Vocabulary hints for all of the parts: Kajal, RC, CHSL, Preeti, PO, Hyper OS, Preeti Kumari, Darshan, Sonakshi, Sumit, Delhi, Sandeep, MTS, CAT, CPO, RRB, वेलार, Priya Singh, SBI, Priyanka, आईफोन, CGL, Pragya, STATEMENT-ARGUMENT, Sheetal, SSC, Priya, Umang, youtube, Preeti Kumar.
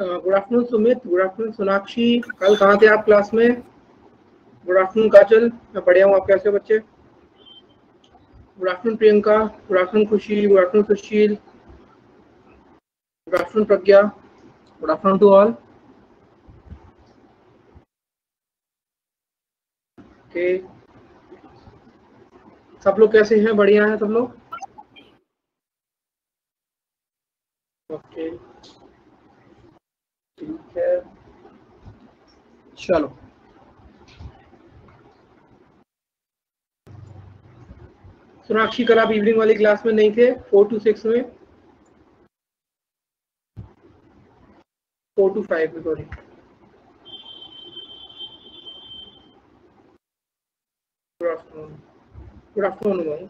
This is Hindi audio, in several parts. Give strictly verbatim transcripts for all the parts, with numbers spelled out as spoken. Good afternoon Sumit, good afternoon Sonakshi. कल कहाँ थे आप क्लास में? गुड आफ्टरनून काजल, मैं बढ़िया हूँ, आप कैसे बच्चे? Good afternoon Priyanka, good afternoon Khushi, good afternoon Sushil, good afternoon Pragya, good afternoon to all. Okay, सब लोग कैसे हैं? बढ़िया हैं सब लोग? ओके ठीक है, चलो सोनाक्षी कल आप इवनिंग वाली क्लास में नहीं थे, फोर टू सिक्स में, फोर टू फाइव में, sorry. Good afternoon, good afternoon Umang.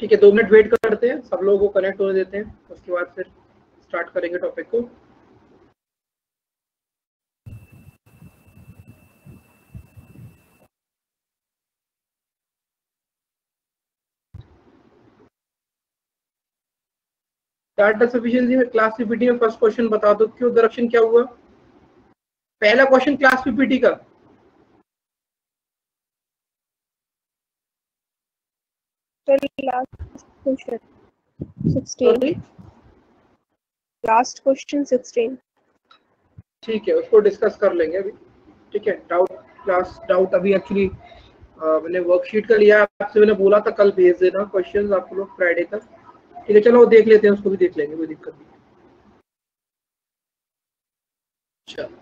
ठीक है, दो मिनट वेट करते हैं, सब लोगों को कनेक्ट होने देते हैं, उसके बाद फिर स्टार्ट करेंगे टॉपिक को। डाटा सफिशिएंसी में क्लास पीपीटी में फर्स्ट क्वेश्चन बता दो, क्यों दर्शन क्या हुआ? पहला क्वेश्चन क्लास पीपीटी का लास्ट क्वेश्चन सोलह, लास्ट क्वेश्चन सोलह, ठीक है, उसको डिस्कस कर लेंगे अभी। ठीक है, डाउट क्लास डाउट अभी एक्चुअली मैंने वर्कशीट का लिया, आपसे मैंने बोला था कल भेज देना क्वेश्चंस आप लोग फ्राइडे तक, ठीक है? चलो देख लेते हैं, उसको भी देख लेंगे, कोई दिक्कत नहीं। चलो,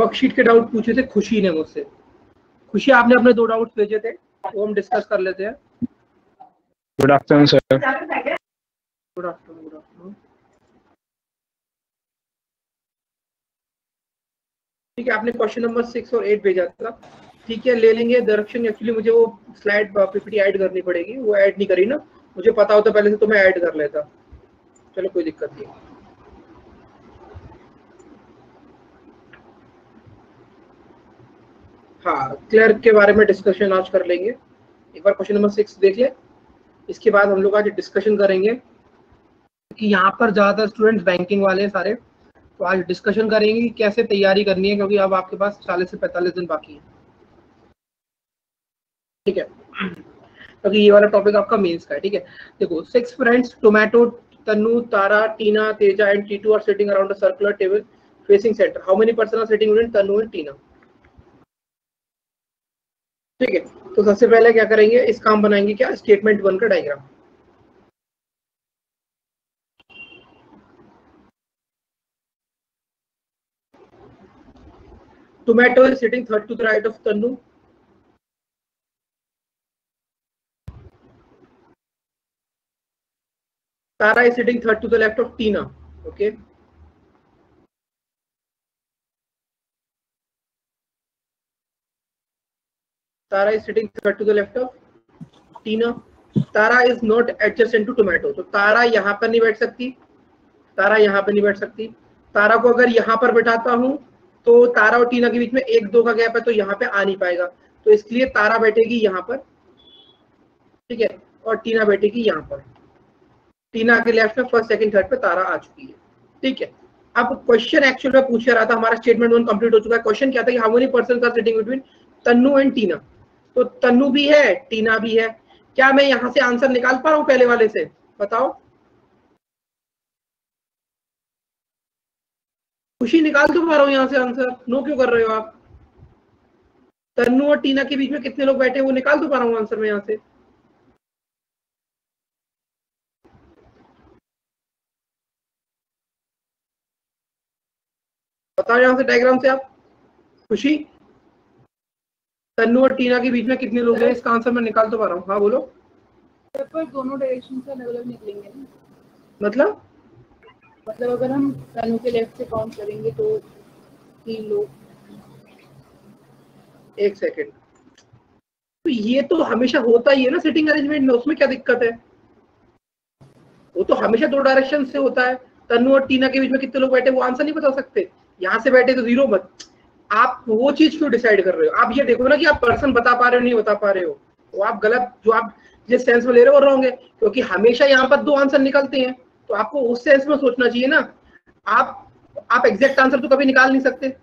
वर्कशीट के डाउट पूछे थे खुशी ने मुझसे। खुशी, आपने अपने दो डाउट्स भेजे थे, वो हम डिस्कस कर लेते हैं। Good afternoon sir. Good afternoon, good afternoon. ठीक है, आपने क्वेश्चन नंबर सिक्स और एट भेजा था, ठीक है, ले लेंगे। दर्शन एक्चुअली मुझे वो स्लाइड पीपीटी ऐड करनी पड़ेगी, वो ऐड नहीं करी ना, मुझे पता होता पहले से तो मैं ऐड कर लेता। चलो कोई दिक्कत नहीं। हाँ, क्लर्क के बारे में डिस्कशन आज कर लेंगे, एक बार क्वेश्चन नंबर सिक्स देख लें, इसके बाद हम लोग आज डिस्कशन करेंगे क्योंकि यहाँ पर ज़्यादातर स्टूडेंट्स बैंकिंग वाले हैं सारे, तो आज डिस्कशन करेंगे कि कैसे तैयारी करनी है, क्योंकि अब आपके पास चालीस से पैंतालीस दिन बाकी है, ठीक है? क्योंकि ये वाला टॉपिक आपका मेन्स का है, ठीक है? देखो, six friends tomato, Tanu, Tara, Tina, Teja and Titu are sitting around the circular table facing centre. How many person are sitting with Tanu and Tina? ठीक है, तो सबसे पहले क्या करेंगे, इस काम बनाएंगे क्या, स्टेटमेंट वन का diagram. Tomato is sitting third to the right of Tannu, Tara is sitting third to the left of Tina, okay, Tara is sitting third to the left of Tina. Tara is not adjacent to tomato. तो तारा यहाँ पर नहीं बैठ सकती, तारा यहाँ पर नहीं बैठ सकती। तारा को अगर यहाँ पर बैठाता हूँ तो तारा और टीना के बीच में एक दो का गैप है, तो यहाँ पे आ नहीं पाएगा, तो इसलिए तारा बैठेगी यहाँ पर, ठीक है, और टीना बैठेगी यहाँ पर। टीना के लेफ्ट में फर्स्ट सेकंड थर्ड पे तारा आ चुकी है, ठीक है? अब क्वेश्चन एक्चुअल में पूछा रहा था, हमारा स्टेटमेंट वन कंप्लीट हो चुका है। क्वेश्चन क्या था कि how many person are sitting between Tannu and Tina, तो तन्नू भी है टीना भी है। क्या मैं यहां से आंसर निकाल पा रहा हूं पहले वाले से, बताओ? खुशी, निकाल क्यों पा रहा हूं यहां से आंसर? नो क्यों कर रहे हो आप? तन्नू और टीना के बीच में कितने लोग बैठे हैं वो निकाल तो पा रहा हूं आंसर में यहां से। बताओ यहां से डायग्राम से आप। खुशी, तन्नू और टीना के बीच में कितने लोग हैं, इसका आंसर मैं निकाल तो पा रहा हूँ। हाँ बोलो। पेपर दोनों डायरेक्शन से अलग-अलग निकलेंगे, मतलब मतलब अगर हम तन्नू के लेफ्ट से काउंट करेंगे तो तीन लोग। एक सेकंड, तो ये तो हमेशा होता ही है ना सिटिंग अरेंजमेंट में, उसमें क्या दिक्कत है? वो तो हमेशा दो डायरेक्शन से होता है। तन्नू और टीना के बीच में कितने लोग बैठे वो आंसर नहीं बता सकते, यहाँ से बैठे तो जीरो मत, आप वो चीज क्यों डिसाइड कर रहे हो? आप ये देखो ना कि आप पर्सन बता पा रहे हो नहीं बता पा रहे हो, वो आप गलत जो आप जिस सेंस में ले रहे हो रहोगे, क्योंकि हमेशा यहाँ पर दो आंसर निकलते हैं, तो आपको उस सेंस में सोचना चाहिए ना। आप आप एग्जैक्ट आंसर तो कभी निकाल नहीं सकते।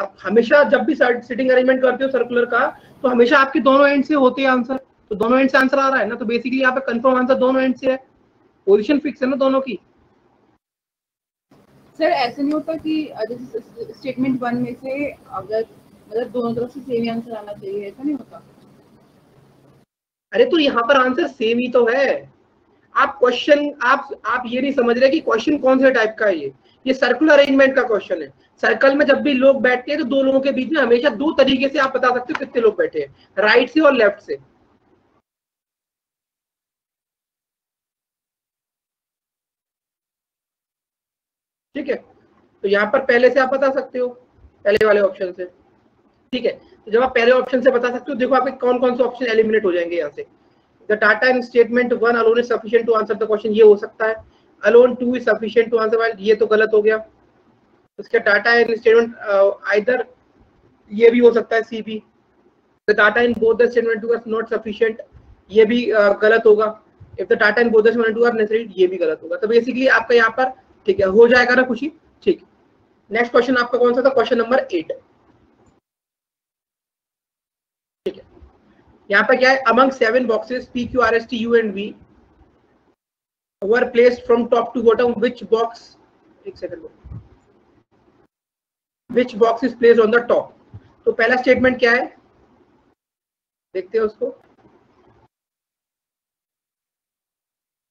आप हमेशा जब भी सिटिंग अरेंजमेंट करते हो सर्कुलर का, तो हमेशा आपके दोनों एंड से होते हैं आंसर, तो दोनों एंड से आंसर आ रहा है ना, तो बेसिकली यहाँ पे कंफर्म आंसर दोनों एंड से है, पोजीशन फिक्स है ना दोनों की। सर ऐसे नहीं होता कि जैसे स्टेटमेंट वन में से अगर मतलब दोनों तरफ से सेम आंसर आना चाहिए, ऐसा नहीं होता? अरे तो यहाँ पर आंसर सेम ही तो है। आप क्वेश्चन आप आप ये नहीं समझ रहे कि क्वेश्चन कौन से टाइप का है। ये ये सर्कुलर अरेंजमेंट का क्वेश्चन है। सर्कल में जब भी लोग बैठते हैं तो दो लोगों के बीच में हमेशा दो तरीके से आप बता सकते हो कितने लोग बैठे हैं, राइट से और लेफ्ट से। ठीक है, तो यहाँ पर पहले से आप बता सकते हो, पहले वाले ऑप्शन से। ठीक है, तो जब आप पहले ऑप्शन से बता सकते हो, देखो आपके कौन कौन से ऑप्शन एलिमिनेट हो जाएंगे यहाँ से। The data in statement one alone is sufficient to answer the question, ये हो सकता है। Alone two is sufficient to answer, while ये तो गलत हो गया। उसका data in statement uh, either ये भी हो सकता है C भी। The data in both the statement two is not sufficient, ये भी uh, गलत होगा। If the data in both the statement two are necessary, ये भी गलत होगा। तो बेसिकली आपका यहाँ पर ठीक है हो जाएगा ना खुशी। ठीक, नेक्स्ट क्वेश्चन आपका कौन सा था? Question number eight. यहाँ पर क्या है? Among seven boxes P, Q, R, S, T, U and V were placed from top to bottom. Which box? एक second. Which box is placed on the top? तो पहला स्टेटमेंट क्या है? देखते हैं उसको।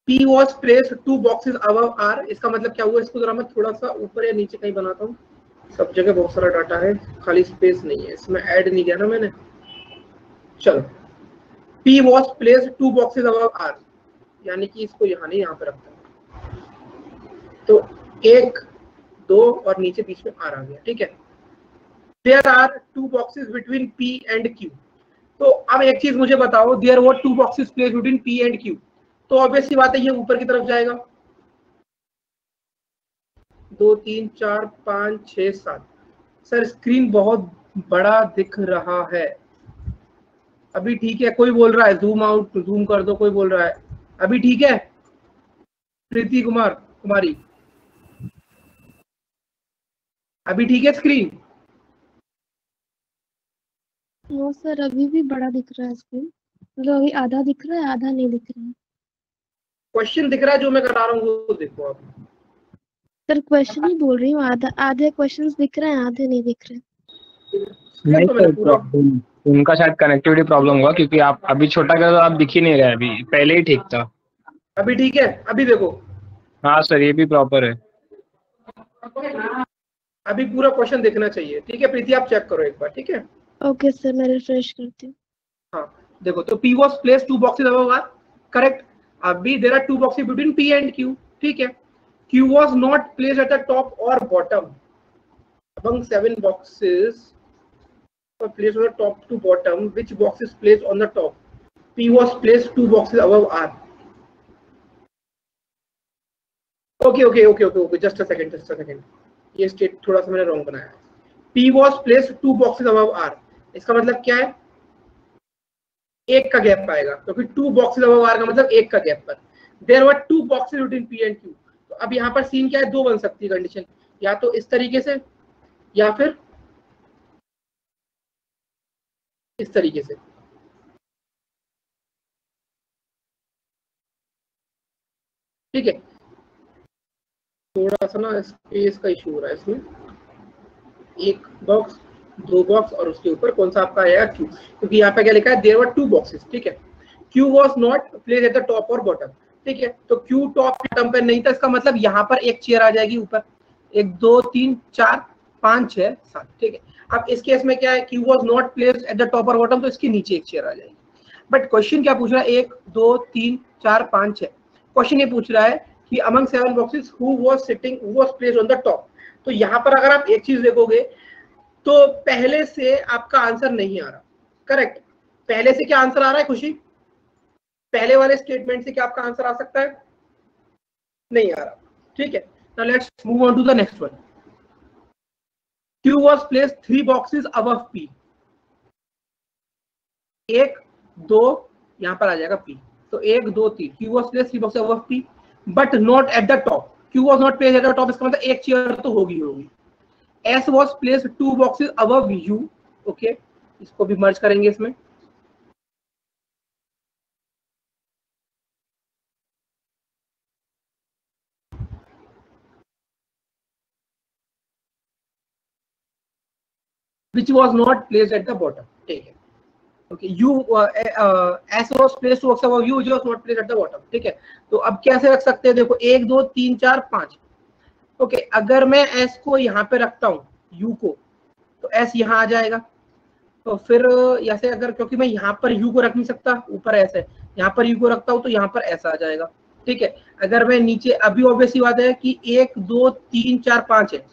P was placed two boxes above R. इसका मतलब क्या हुआ? इसको जरा मैं थोड़ा सा ऊपर या नीचे कहीं बनाता हूँ। सब जगह बहुत सारा डाटा है, खाली स्पेस नहीं है, इसमें ऐड नहीं किया ना मैंने। चलो, P was placed two boxes above R, यानी कि इसको यहाँ नहीं यहाँ पर रखता, तो एक दो और नीचे बीच में R आ गया। ठीक है, there are two boxes between P and Q. तो अब एक चीज मुझे बताओ, there were two boxes placed between P and Q, तो ऑब्वियसली बात है ये ऊपर की तरफ जाएगा। दो तीन चार पाँच छः सात। सर स्क्रीन बहुत बड़ा दिख रहा है अभी, ठीक है? कोई बोल रहा है जूम आउट जूम कर दो, कोई बोल रहा है अभी, ठीक है? प्रीति कुमार कुमारी अभी ठीक है स्क्रीन? वो सर अभी भी बड़ा दिख रहा है स्क्रीन, मतलब अभी आधा दिख रहा है, आधा नहीं दिख रहा है। क्वेश्चन दिख रहा है जो मैं करा रहा हूँ वो देखो आप। सर क्वेश्चन ही बोल रही हूँ, आधा आधे क्वेश्चन दिख रहे हैं, आधे नहीं दिख रहे। उनका शायद कनेक्टिविटी प्रॉब्लम होगा, क्योंकि आप अभी छोटा कर आप दिख ही नहीं रहे, अभी पहले ही ठीक था। अभी ठीक है? अभी देखो। हाँ सर ये भी प्रॉपर है, अभी पूरा क्वेश्चन देखना चाहिए। ठीक है प्रीति, आप चेक करो एक बार। ठीक है ओके सर, मैं रिफ्रेश करती हूँ। हाँ देखो, तो P was placed two boxes above R, correct. अभी there are two boxes between P and Q, ठीक है? Q was not placed at the top or bottom among seven boxes placed on the top to bottom. Which box is placed on the top? P was placed two boxes above R. Okay, okay, okay, okay, okay. Just a second, just a second. ये स्टेट थोड़ा सा मैंने wrong बनाया। P was placed two boxes above R. इसका मतलब क्या है? एक का गैप आएगा, क्योंकि two boxes above R का मतलब एक का गैप पर। There were two boxes between P and Q. तो अब यहाँ पर सीन क्या है? दो बन सकती है कंडीशन, या तो इस तरीके से या फिर इस तरीके से। ठीक है, थोड़ा सा ना स्पेस का इशू हो रहा है इसमें। एक बॉक्स, दो बॉक्स और उसके ऊपर कौन सा आपका आया? क्यू, क्योंकि यहाँ पे क्या लिखा है? There were two boxes. ठीक है, Q was not placed at the top और बॉटम। ठीक है, तो क्यू टॉप बॉटम पे नहीं था, इसका मतलब यहाँ पर एक चेयर आ जाएगी ऊपर। एक दो तीन चार पाँच छः सात। ठीक है, अब इस केस में क्या है? Q was not placed at the top or bottom, तो इसके नीचे एक चेयर आ जाएगी। बट क्वेश्चन क्या पूछ रहा है? एक दो तीन चार पाँच छः। क्वेश्चन ये पूछ रहा है कि among seven boxes who was sitting, who was placed on the top? तो यहाँ पर अगर आप एक चीज देखोगे तो पहले से आपका आंसर नहीं आ रहा, करेक्ट? पहले से क्या आंसर आ रहा है खुशी? पहले वाले स्टेटमेंट से क्या आपका आंसर आ सकता है? नहीं आ रहा। ठीक है, now let's move on to the next one. Q was placed three boxes above P. एक दो यहाँ पर आ जाएगा P. तो एक दो तीन Q was placed three boxes above P, but not at the top. Q was not placed at the top. इसका मतलब एक चेयर तो होगी होगी. S was placed two boxes above U. Okay, इसको भी मर्ज करेंगे इसमें. Which was not placed at the bottom. ठीक है. Okay, U uh, uh, S was placed two above U, which was not placed at the bottom. ठीक है. तो अब कैसे रख सकते हैं? देखो एक दो तीन चार पाँच. ओके okay, अगर मैं S को यहाँ पे रखता हूँ U को, तो S यहाँ आ जाएगा. तो फिर ऐसे अगर, क्योंकि मैं यहाँ पर U को रख नहीं सकता, ऊपर S है, यहाँ पर U को रखता हूँ तो यहाँ पर S आ जाएगा. ठीक है. अगर मैं नीचे, अभी ऑब्वियसली बात है कि एक दो तीन चार पाँच है,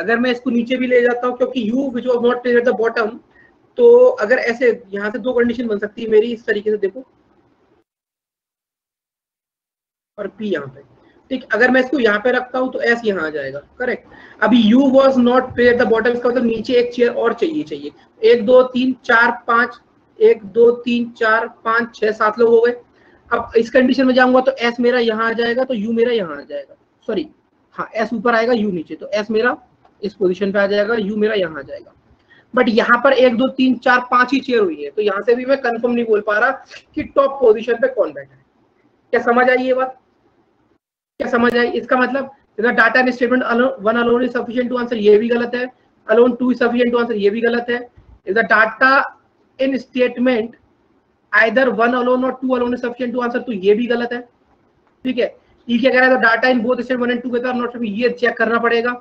अगर मैं इसको नीचे भी ले जाता हूँ क्योंकि U which was not placed at the bottom, तो अगर ऐसे यहाँ से दो कंडीशन बन सकती है मेरी, इस तरीके से देखो, और P यहाँ पे. ठीक, अगर मैं इसको यहाँ पे रखता हूँ तो S यहाँ आ जाएगा. करेक्ट. अभी U was not placed at the bottom, इसका मतलब नीचे एक चेयर और चाहिए चाहिए एक दो तीन चार पाँच, एक दो तीन चार पाँच छः सात लोग हो गए. अब इस कंडीशन में जाऊँगा तो S मेरा यहाँ आ जाएगा, तो U मेरा यहाँ आ जाएगा. सॉरी, हाँ, S ऊपर आएगा U नीचे, तो S मेरा इस पोजीशन पे आ जाएगा, U मेरा यहाँ आ जाएगा. बट यहाँ पर एक दो तीन चार पांच ही चेयर हुई है, तो यहाँ से भी मैं कंफर्म नहीं बोल पा रहा कि टॉप पोजीशन पे कौन बैठा है. क्या समझ आई ये बात? क्या समझ आई? इसका मतलब data and statement one alone is sufficient to answer, ये भी गलत है. Alone two is sufficient to answer, ये भी गलत है. Is the data in statement either one alone और two alone is sufficient to answer, तो ये भी गलत है. ठीक है. ये क्या कह रहा है? Data in both statement one and together not, ये चेक करना पड़ेगा.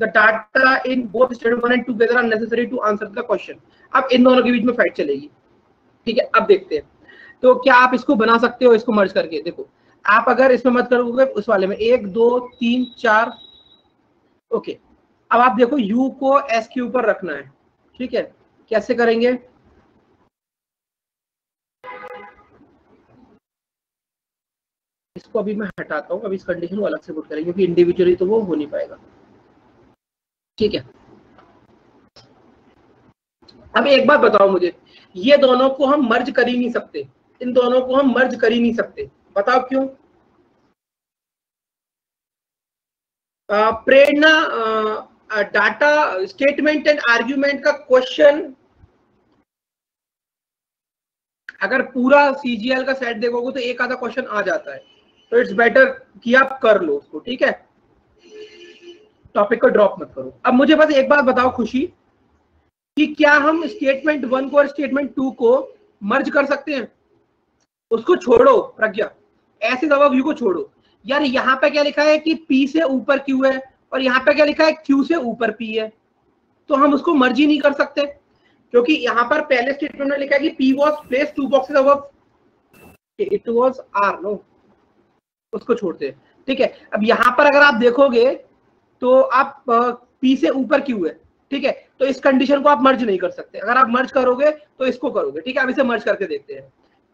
The data in both statement one and two together are necessary to answer the question. अब इन दोनों के बीच में फाइट चलेगी. ठीक है. अब देखते हैं तो क्या आप इसको बना सकते हो इसको मर्ज करके. देखो आप अगर इसमें मत करोगे उस वाले में एक दो तीन चार. ओके, अब आप देखो U को S के ऊपर रखना है. ठीक है. कैसे करेंगे? इसको अभी मैं हटाता हूँ. अब इस कंडीशन को अलग से पुट करेंगे क्योंकि इंडिविजुअली तो वो हो नहीं पाएगा. ठीक है. अब एक बात बताओ मुझे, ये दोनों को हम मर्ज कर ही नहीं सकते. इन दोनों को हम मर्ज कर ही नहीं सकते. बताओ क्यों? Prerna data statement and argument का क्वेश्चन, अगर पूरा सीजीएल का सेट देखोगे तो एक आधा क्वेश्चन आ जाता है, तो इट्स बेटर कि आप कर लो उसको. ठीक है. टॉपिक को ड्रॉप मत करो. अब मुझे बस एक बात बताओ खुशी, कि क्या हम स्टेटमेंट वन को और स्टेटमेंट टू को मर्ज कर सकते हैं? उसको छोड़ो प्रज्ञा, ऐसे जवाब यू को छोड़ो यार. यहाँ पे क्या लिखा है कि P से ऊपर Q है, और यहाँ पे क्या लिखा है Q से ऊपर P है, तो हम उसको मर्ज ही नहीं कर सकते. क्योंकि यहाँ पर पहले स्टेटमेंट में लिखा है कि P was placed two boxes above it was R, no, उसको छोड़ते हैं. ठीक है. अब यहाँ पर अगर आप देखोगे तो आप P से ऊपर Q है. ठीक है. तो इस कंडीशन को आप मर्ज नहीं कर सकते. अगर आप मर्ज करोगे तो इसको करोगे. ठीक है. अब इसे मर्ज करके देखते हैं.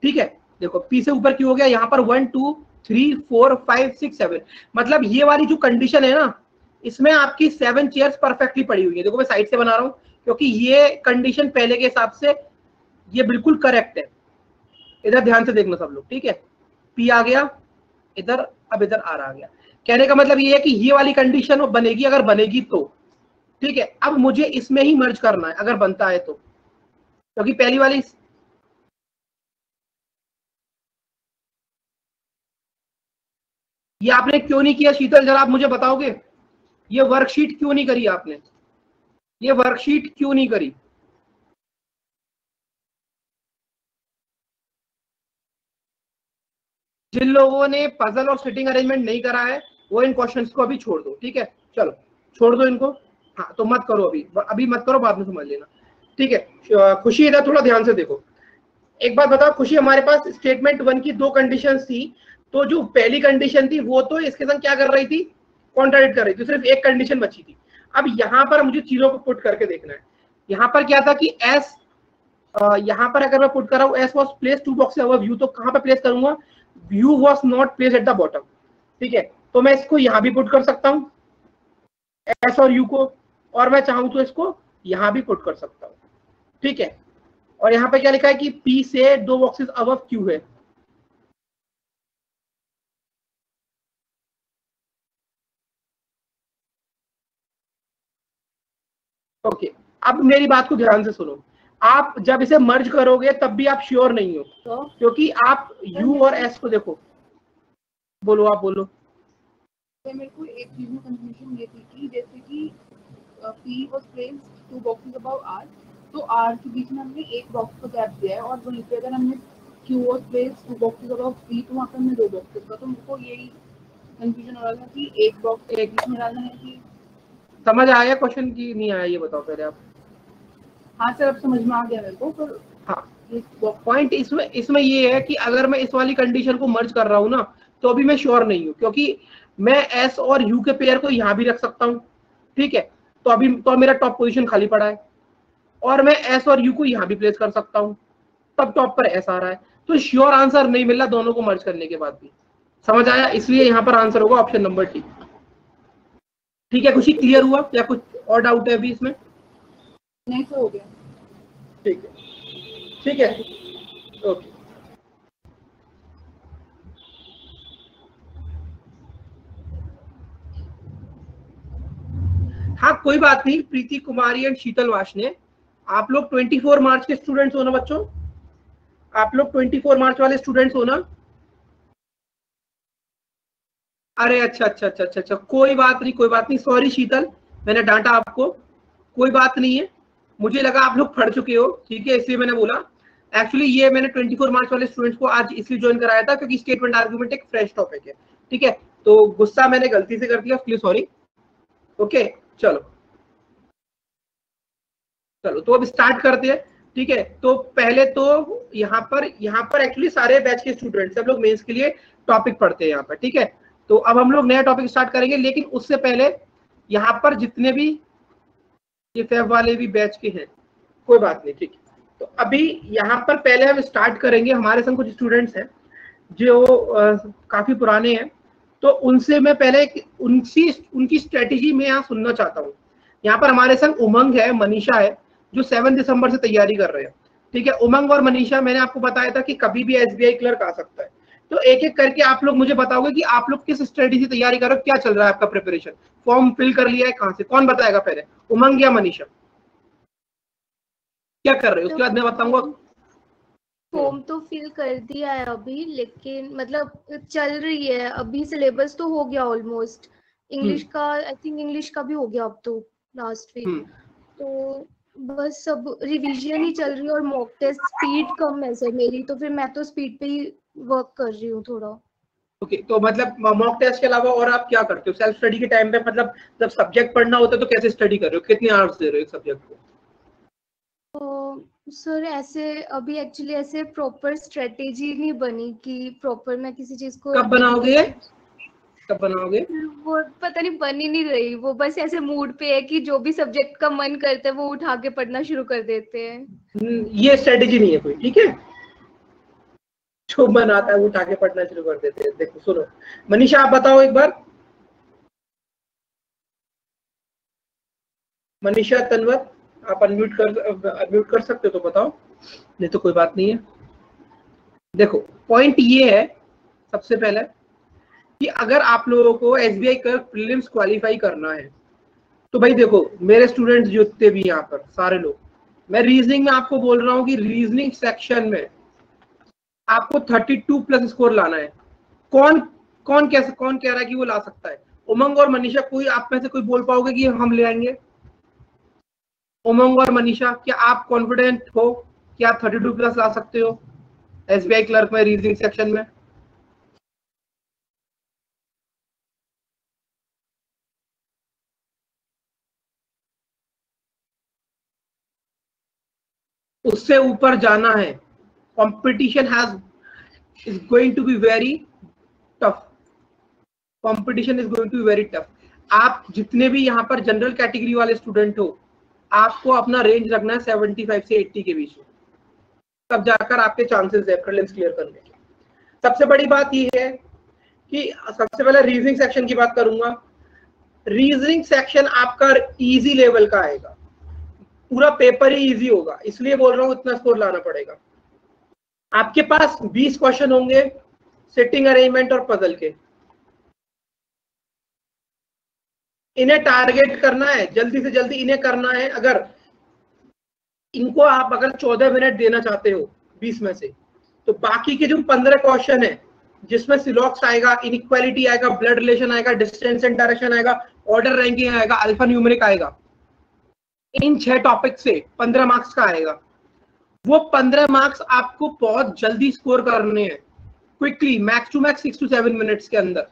ठीक है. देखो P से ऊपर Q हो गया. यहाँ पर one two three four five six seven, मतलब ये वाली जो कंडीशन है ना, इसमें आपकी सेवन चेयर्स परफेक्टली पड़ी हुई है. देखो मैं साइड से बना रहा हूँ क्योंकि ये कंडीशन पहले के हिसाब से ये बिल्कुल करेक्ट है. इधर ध्यान से देखना सब लोग. ठीक है. P आ गया इधर, अब इधर R आ गया. कहने का मतलब ये है कि ये वाली कंडीशन बनेगी, अगर बनेगी तो. ठीक है. अब मुझे इसमें ही मर्ज करना है अगर बनता है तो, क्योंकि पहली वाली ये आपने क्यों नहीं किया शीतल? जरा आप मुझे बताओगे ये वर्कशीट क्यों नहीं करी आपने? ये वर्कशीट क्यों नहीं करी? जिन लोगों ने पजल और सिटिंग अरेंजमेंट नहीं करा है वो इन क्वेश्चंस को अभी छोड़ दो. ठीक है. चलो छोड़ दो इनको. हाँ, तो मत करो अभी, अभी मत करो, बाद में समझ लेना. ठीक है. खुशी इधर थोड़ा ध्यान से देखो. एक बात बताओ खुशी, हमारे पास स्टेटमेंट वन की दो कंडीशंस थी, तो जो पहली कंडीशन थी वो तो इसके साथ क्या कर रही थी? कॉन्ट्राडिक्ट कर रही थी. सिर्फ एक कंडीशन बची थी. अब यहाँ पर मुझे चीजों को पुट करके देखना है. यहाँ पर क्या था कि एस, यहाँ पर अगर मैं पुट कर रहा हूँ S was place two box above U, तो कहाँ पर प्लेस करूंगा? U was not placed at the bottom. ठीक है. तो मैं इसको यहाँ भी पुट कर सकता हूँ S और U को. और मैं चाहूं तो इसको यहां भी पुट कर सकता हूं, ठीक है। और यहां पे क्या लिखा है कि P से दो बॉक्सेस अबव Q है, ओके okay. अब मेरी बात को ध्यान से सुनो, आप जब इसे मर्ज करोगे तब भी आप श्योर नहीं हो so, क्योंकि आप U और S को देखो, बोलो आप बोलो। तो मेरे को एक चीज में कंफ्यूजन ये थी कि जैसे कि P was placed two boxes above R, तो R के बीच में हमने एक बॉक्स को गैप दिया है और वहीं पे अगर हमने Q was placed two boxes above P, तो वहाँ पे हमने दो बॉक्सेस का, तो मुझको यही कंफ्यूजन हो रहा था कि एक बॉक्स एक बीच में डालना है कि। समझ आया क्वेश्चन की नहीं आया ये बताओ पहले आप। हाँ सर अब समझ में आ गया मेरे को, पर हाँ पॉइंट इसमें इसमें ये है कि अगर मैं इस वाली कंडीशन को मर्ज कर रहा हूँ ना तो अभी मैं श्योर नहीं हूँ, क्योंकि मैं S और U के पेयर को यहाँ भी रख सकता हूँ, ठीक है। तो अभी तो मेरा टॉप पोजीशन खाली पड़ा है और मैं S और U को यहाँ भी प्लेस कर सकता हूँ, तब टॉप पर S आ रहा है, तो श्योर आंसर नहीं मिल रहा दोनों को मर्ज करने के बाद भी। समझ आया, इसलिए यहाँ पर आंसर होगा ऑप्शन नंबर टी, ठीक है। खुशी क्लियर हुआ या कुछ और डाउट है अभी इसमें? नहीं तो हो गया, ठीक है ठीक है ओके। हाँ कोई बात नहीं, प्रीति कुमारी एंड शीतल वाशने, आप लोग चौबीस मार्च के स्टूडेंट्स हो ना बच्चों, आप लोग चौबीस मार्च वाले स्टूडेंट्स हो ना? अरे अच्छा अच्छा अच्छा अच्छा अच्छा कोई बात नहीं कोई बात नहीं, सॉरी शीतल मैंने डांटा आपको, कोई बात नहीं है, मुझे लगा आप लोग पढ़ चुके हो, ठीक है इसलिए मैंने बोला। एक्चुअली ये मैंने चौबीस मार्च वाले स्टूडेंट्स को आज इसलिए ज्वाइन कराया था क्योंकि स्टेटमेंट आर्ग्यूमेंट एक फ्रेश टॉपिक है, ठीक है। तो गुस्सा मैंने गलती से कर दिया, इसलिए सॉरी, ओके चलो चलो तो अब स्टार्ट करते हैं, ठीक है। तो पहले तो यहाँ पर यहाँ पर एक्चुअली सारे बैच के स्टूडेंट्स सब लोग मेंस के लिए टॉपिक पढ़ते हैं यहाँ पर, ठीक है। तो अब हम लोग नया टॉपिक स्टार्ट करेंगे, लेकिन उससे पहले यहाँ पर जितने भी ये फेब वाले भी बैच के हैं, कोई बात नहीं, ठीक है। तो अभी यहाँ पर पहले हम स्टार्ट करेंगे, हमारे संग कुछ स्टूडेंट्स हैं जो आ, काफी पुराने हैं, तो उनसे मैं पहले उनकी उनकी स्ट्रेटेजी में यहाँ सुनना चाहता हूँ। यहाँ पर हमारे संग उमंग है, मनीषा है, जो सात दिसंबर से तैयारी कर रहे हैं, ठीक है। उमंग और मनीषा मैंने आपको बताया था कि कभी भी एसबीआई क्लर्क आ सकता है, तो एक एक करके आप लोग मुझे बताओगे कि आप लोग किस स्ट्रेटेजी से तैयारी कर रहे हो, क्या चल रहा है आपका प्रिपरेशन, फॉर्म फिल कर लिया है कहाँ से, कौन बताएगा पहले, उमंग या मनीषा क्या कर रहे हो? उसके बाद मैं बताऊंगा। फॉर्म तो फिल कर दिया है अभी, लेकिन मतलब चल रही है अभी, सिलेबस तो हो गया ऑलमोस्ट, इंग्लिश का आई थिंक इंग्लिश का भी हो गया अब तो लास्ट वीक, तो बस सब रिवीजन ही चल रही है और मॉक टेस्ट स्पीड कम है सर मेरी, तो फिर मैं तो स्पीड पे ही वर्क कर रही हूँ थोड़ा। ओके okay, तो मतलब मॉक टेस्ट के अलावा और आप क्या करते हो सेल्फ स्टडी के टाइम पे, मतलब जब सब्जेक्ट पढ़ना होता है तो कैसे स्टडी कर रहे हो, कितने आवर्स दे रहे हो एक सब्जेक्ट को? सर ऐसे अभी एक्चुअली ऐसे प्रॉपर स्ट्रेटेजी नहीं बनी कि प्रॉपर मैं किसी चीज को कब बनाओगे कब बनाओगे वो पता नहीं, बनी नहीं रही वो, बस ऐसे मूड पे है कि जो भी सब्जेक्ट का मन करता है वो उठा के पढ़ना शुरू कर देते हैं। ये स्ट्रेटेजी नहीं है कोई, ठीक है, जो मन आता है वो उठा के पढ़ना शुरू कर देते हैं। देखो सुनो मनीषा आप बताओ एक बार, मनीषा तनवर आप अनम्यूट कर अनम्यूट कर सकते हो तो बताओ, नहीं तो कोई बात नहीं है। देखो पॉइंट ये है सबसे पहले कि अगर आप लोगों को एसबीआई का प्रीलिम्स क्वालिफाई करना है तो भाई देखो मेरे स्टूडेंट्स जितने भी यहाँ पर सारे लोग, मैं रीजनिंग में आपको बोल रहा हूँ कि रीजनिंग सेक्शन में आपको बत्तीस प्लस स्कोर लाना है। कौन कौन कैसे कौन कह रहा है कि वो ला सकता है? उमंग और मनीषा कोई आप में से कोई बोल पाओगे कि हम ले आएंगे? उमंग और मनीषा क्या आप कॉन्फिडेंट हो कि आप बत्तीस प्लस ला सकते हो एसबीआई क्लर्क में रीजनिंग सेक्शन में? उससे ऊपर जाना है, competition has is going to be very tough, competition is going to be very tough. आप जितने भी यहाँ पर जनरल कैटेगरी वाले स्टूडेंट हो, आपको अपना रेंज रखना है पचहत्तर से अस्सी के बीच में, तब जाकर आपके चांसेस है प्रीलिम्स क्लियर करने के। सबसे बड़ी बात यह है कि सबसे पहले रीजनिंग सेक्शन की बात करूंगा। रीजनिंग सेक्शन आपका इजी लेवल का आएगा, पूरा पेपर ही इजी होगा, इसलिए बोल रहा हूँ इतना स्कोर लाना पड़ेगा। आपके पास बीस क्वेश्चन होंगे सिटिंग अरेंजमेंट और पजल के, इन्हें टारगेट करना है, जल्दी से जल्दी इन्हें करना है। अगर इनको आप अगर चौदह मिनट देना चाहते हो बीस में से, तो बाकी के जो पंद्रह क्वेश्चन है जिसमें सिलॉक्स आएगा, इनइक्वालिटी आएगा, ब्लड रिलेशन आएगा, डिस्टेंस एंड डायरेक्शन आएगा, ऑर्डर रैंकिंग आएगा, अल्फा न्यूमेरिक आएगा, इन छह टॉपिक से पंद्रह मार्क्स का आएगा। वो पंद्रह मार्क्स आपको बहुत जल्दी स्कोर करने हैं, quickly, max to max six to seven minutes के अंदर,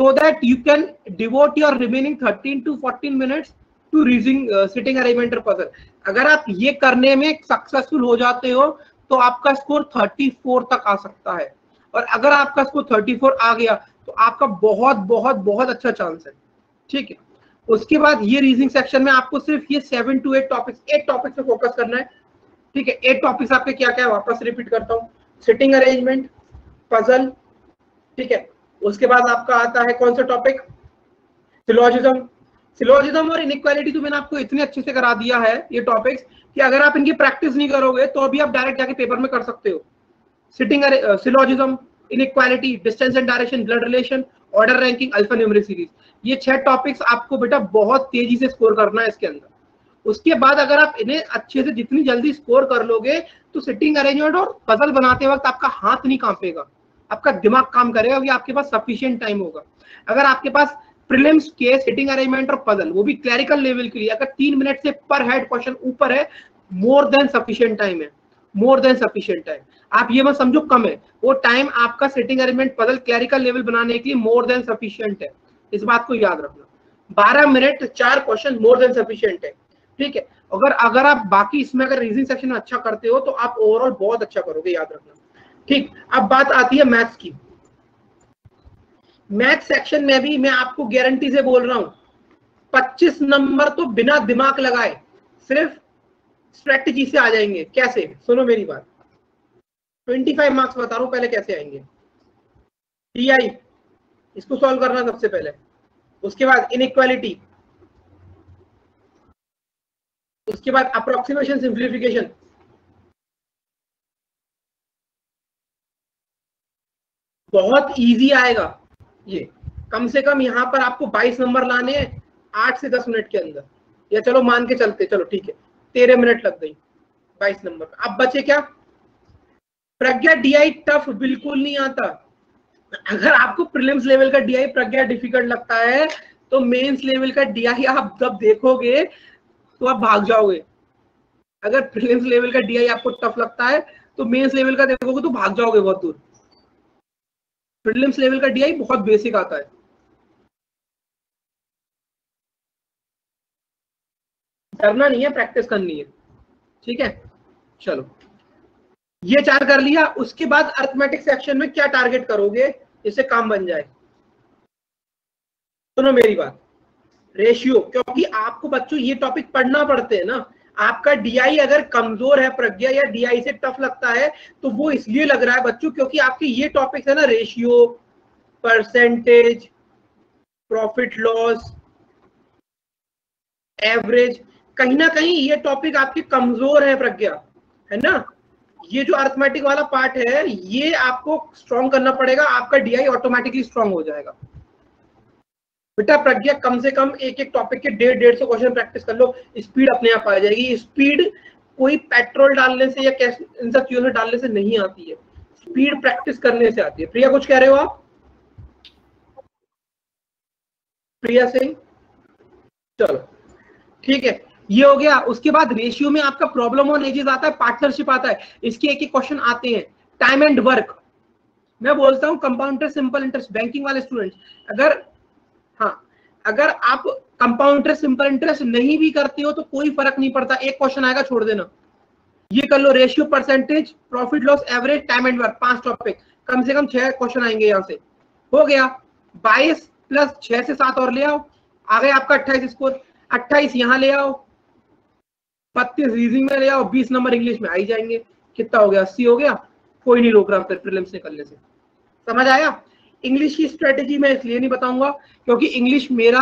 so that you can devote your remaining thirteen to fourteen minutes to reading uh, sitting arrangement or puzzle। अगर आप ये करने में सक्सेसफुल हो जाते हो तो आपका स्कोर थर्टी फोर तक आ सकता है, और अगर आपका स्कोर थर्टी फोर आ गया तो आपका बहुत बहुत बहुत अच्छा चांस है, ठीक है। उसके बाद ये रीजनिंग सेक्शन में आपको सिर्फ ये seven to eight topics eight topics पे फोकस करना है, ठीक है। एट टॉपिक्स आपके क्या क्या है वापस रिपीट करता हूँ, सिटिंग अरेंजमेंट, पजल, ठीक है। उसके बाद आपका आता है कौन सा टॉपिक, सिलोजिज्म। सिलोजिज्म और इनइक्वालिटी तो मैंने आपको इतने अच्छे से करा दिया है ये टॉपिक्स कि अगर आप इनकी प्रैक्टिस नहीं करोगे तो अभी आप डायरेक्ट जाके पेपर में कर सकते हो। Sitting syllogism, inequality, distance and direction, blood relation, order ranking, alpha numeric series, ये छह टॉपिक्स आपको बेटा बहुत तेजी से स्कोर करना है इसके अंदर। उसके बाद अगर आप इन्हें अच्छे से जितनी जल्दी स्कोर कर लोगे तो सिटिंग अरेंजमेंट और पजल बनाते वक्त आपका हाथ नहीं कांपेगा, आपका दिमाग काम करेगा क्योंकि आपके पास सफिशिएंट टाइम होगा। अगर आपके पास प्रीलिम्स के सिटिंग अरेंजमेंट और पजल, वो भी क्लैरिकल लेवल के लिए, अगर तीन मिनट से पर हेड क्वेश्चन ऊपर है, मोर देन सफिशिएंट टाइम है, मोर देन सफिशिएंट टाइम। आप ये मत समझो कम है, वो टाइम आपका sitting arrangement puzzle clerical level बनाने के लिए मोर देन सफिशिएंट है, इस बात को याद रखना। बारह मिनट चार क्वेश्चन मोर देन सफिशिएंट है, ठीक है। अगर अगर आप बाकी इसमें अगर रीजनिंग सेक्शन में अच्छा करते हो तो आप ओवरऑल बहुत अच्छा करोगे, याद रखना, ठीक। अब बात आती है मैथ्स की। मैथ्स सेक्शन में भी मैं आपको गारंटी से बोल रहा हूं पच्चीस नंबर तो बिना दिमाग लगाए सिर्फ स्ट्रेटजी से आ जाएंगे। कैसे, सुनो मेरी बात, पच्चीस मार्क्स बता रहा हूं पहले कैसे आएंगे। डीआई, इसको सॉल्व करना सबसे पहले, उसके बाद इनइक्वालिटी, उसके बाद अप्रोक्सीमेशन सिंप्लीफिकेशन, बहुत इजी आएगा ये। कम से कम यहाँ पर आपको बाईस नंबर लाने हैं आठ से दस मिनट के अंदर, या चलो मान के चलते, चलो ठीक है तेरह मिनट लग गई बाईस नंबर पर। अब बचे क्या, प्रज्ञा डीआई टफ बिल्कुल नहीं आता। अगर आपको प्रीलिम्स लेवल का डीआई प्रज्ञा डिफिकल्ट लगता है तो मेंस लेवल का डीआई आप जब देखोगे तो आप भाग जाओगे। अगर प्रीलिम्स लेवल का डीआई आपको टफ लगता है तो मेंस लेवल का देखोगे तो भाग जाओगे बहुत दूर। प्रीलिम्स लेवल का डीआई बहुत बेसिक आता है, डरना नहीं है, प्रैक्टिस करनी है, ठीक है। चलो ये चार कर लिया। उसके बाद अर्थमेटिक सेक्शन में क्या टारगेट करोगे जिससे काम बन जाए, सुनो मेरी बात, रेशियो, क्योंकि आपको बच्चों ये टॉपिक पढ़ना पड़ते हैं ना। आपका डीआई अगर कमजोर है, प्रज्ञा या डीआई से टफ लगता है, तो वो इसलिए लग रहा है बच्चों क्योंकि आपके ये टॉपिक्स है ना, ratio, percentage, profit loss, average, कहीं ना कहीं ये टॉपिक आपके कमजोर है प्रज्ञा, है ना। ये जो अर्थमेटिक वाला पार्ट है ये आपको स्ट्रॉन्ग करना पड़ेगा, आपका डीआई ऑटोमेटिकली स्ट्रॉन्ग हो जाएगा। बेटा प्रज्ञा कम से कम एक एक टॉपिक के डेढ़ डेढ़ सौ क्वेश्चन प्रैक्टिस कर लो, स्पीड अपने आप आ जाएगी। स्पीड कोई पेट्रोल डालने से या कैसे इन सब चीजों से डालने से नहीं आती है, स्पीड प्रैक्टिस करने से आती है। प्रिया कुछ कह रहे हो आप, प्रिया सिंह, चलो ठीक है ये हो गया। उसके बाद रेशियो में आपका प्रॉब्लम ऑन एजेस आता है, पार्टनरशिप आता है, इसके एक एक क्वेश्चन आते हैं। टाइम एंड वर्क, मैं बोलता हूँ compound interest, simple interest, banking वाले स्टूडेंट अगर हाँ अगर आप कंपाउंडर सिंपल इंटरेस्ट नहीं भी करते हो तो कोई फर्क नहीं पड़ता, एक क्वेश्चन आएगा छोड़ देना। ये कर लो, ratio, percentage, profit loss, average, time and work, पांच टॉपिक, कम से कम छह क्वेश्चन आएंगे यहाँ से। हो गया बाईस प्लस छह से सात और ले आओ, आ गया आपका अट्ठाईस स्कोर। अट्ठाईस यहाँ ले आओ, बत्तीस रीजनिंग में ले आओ, बीस नंबर इंग्लिश में आ ही जाएंगे। कितना हो गया, अस्सी हो गया, कोई नहीं रोक रहा फिर प्रीलिम्स निकलने से। समझ आया। इंग्लिश की स्ट्रेटेजी मैं इसलिए नहीं बताऊंगा क्योंकि इंग्लिश मेरा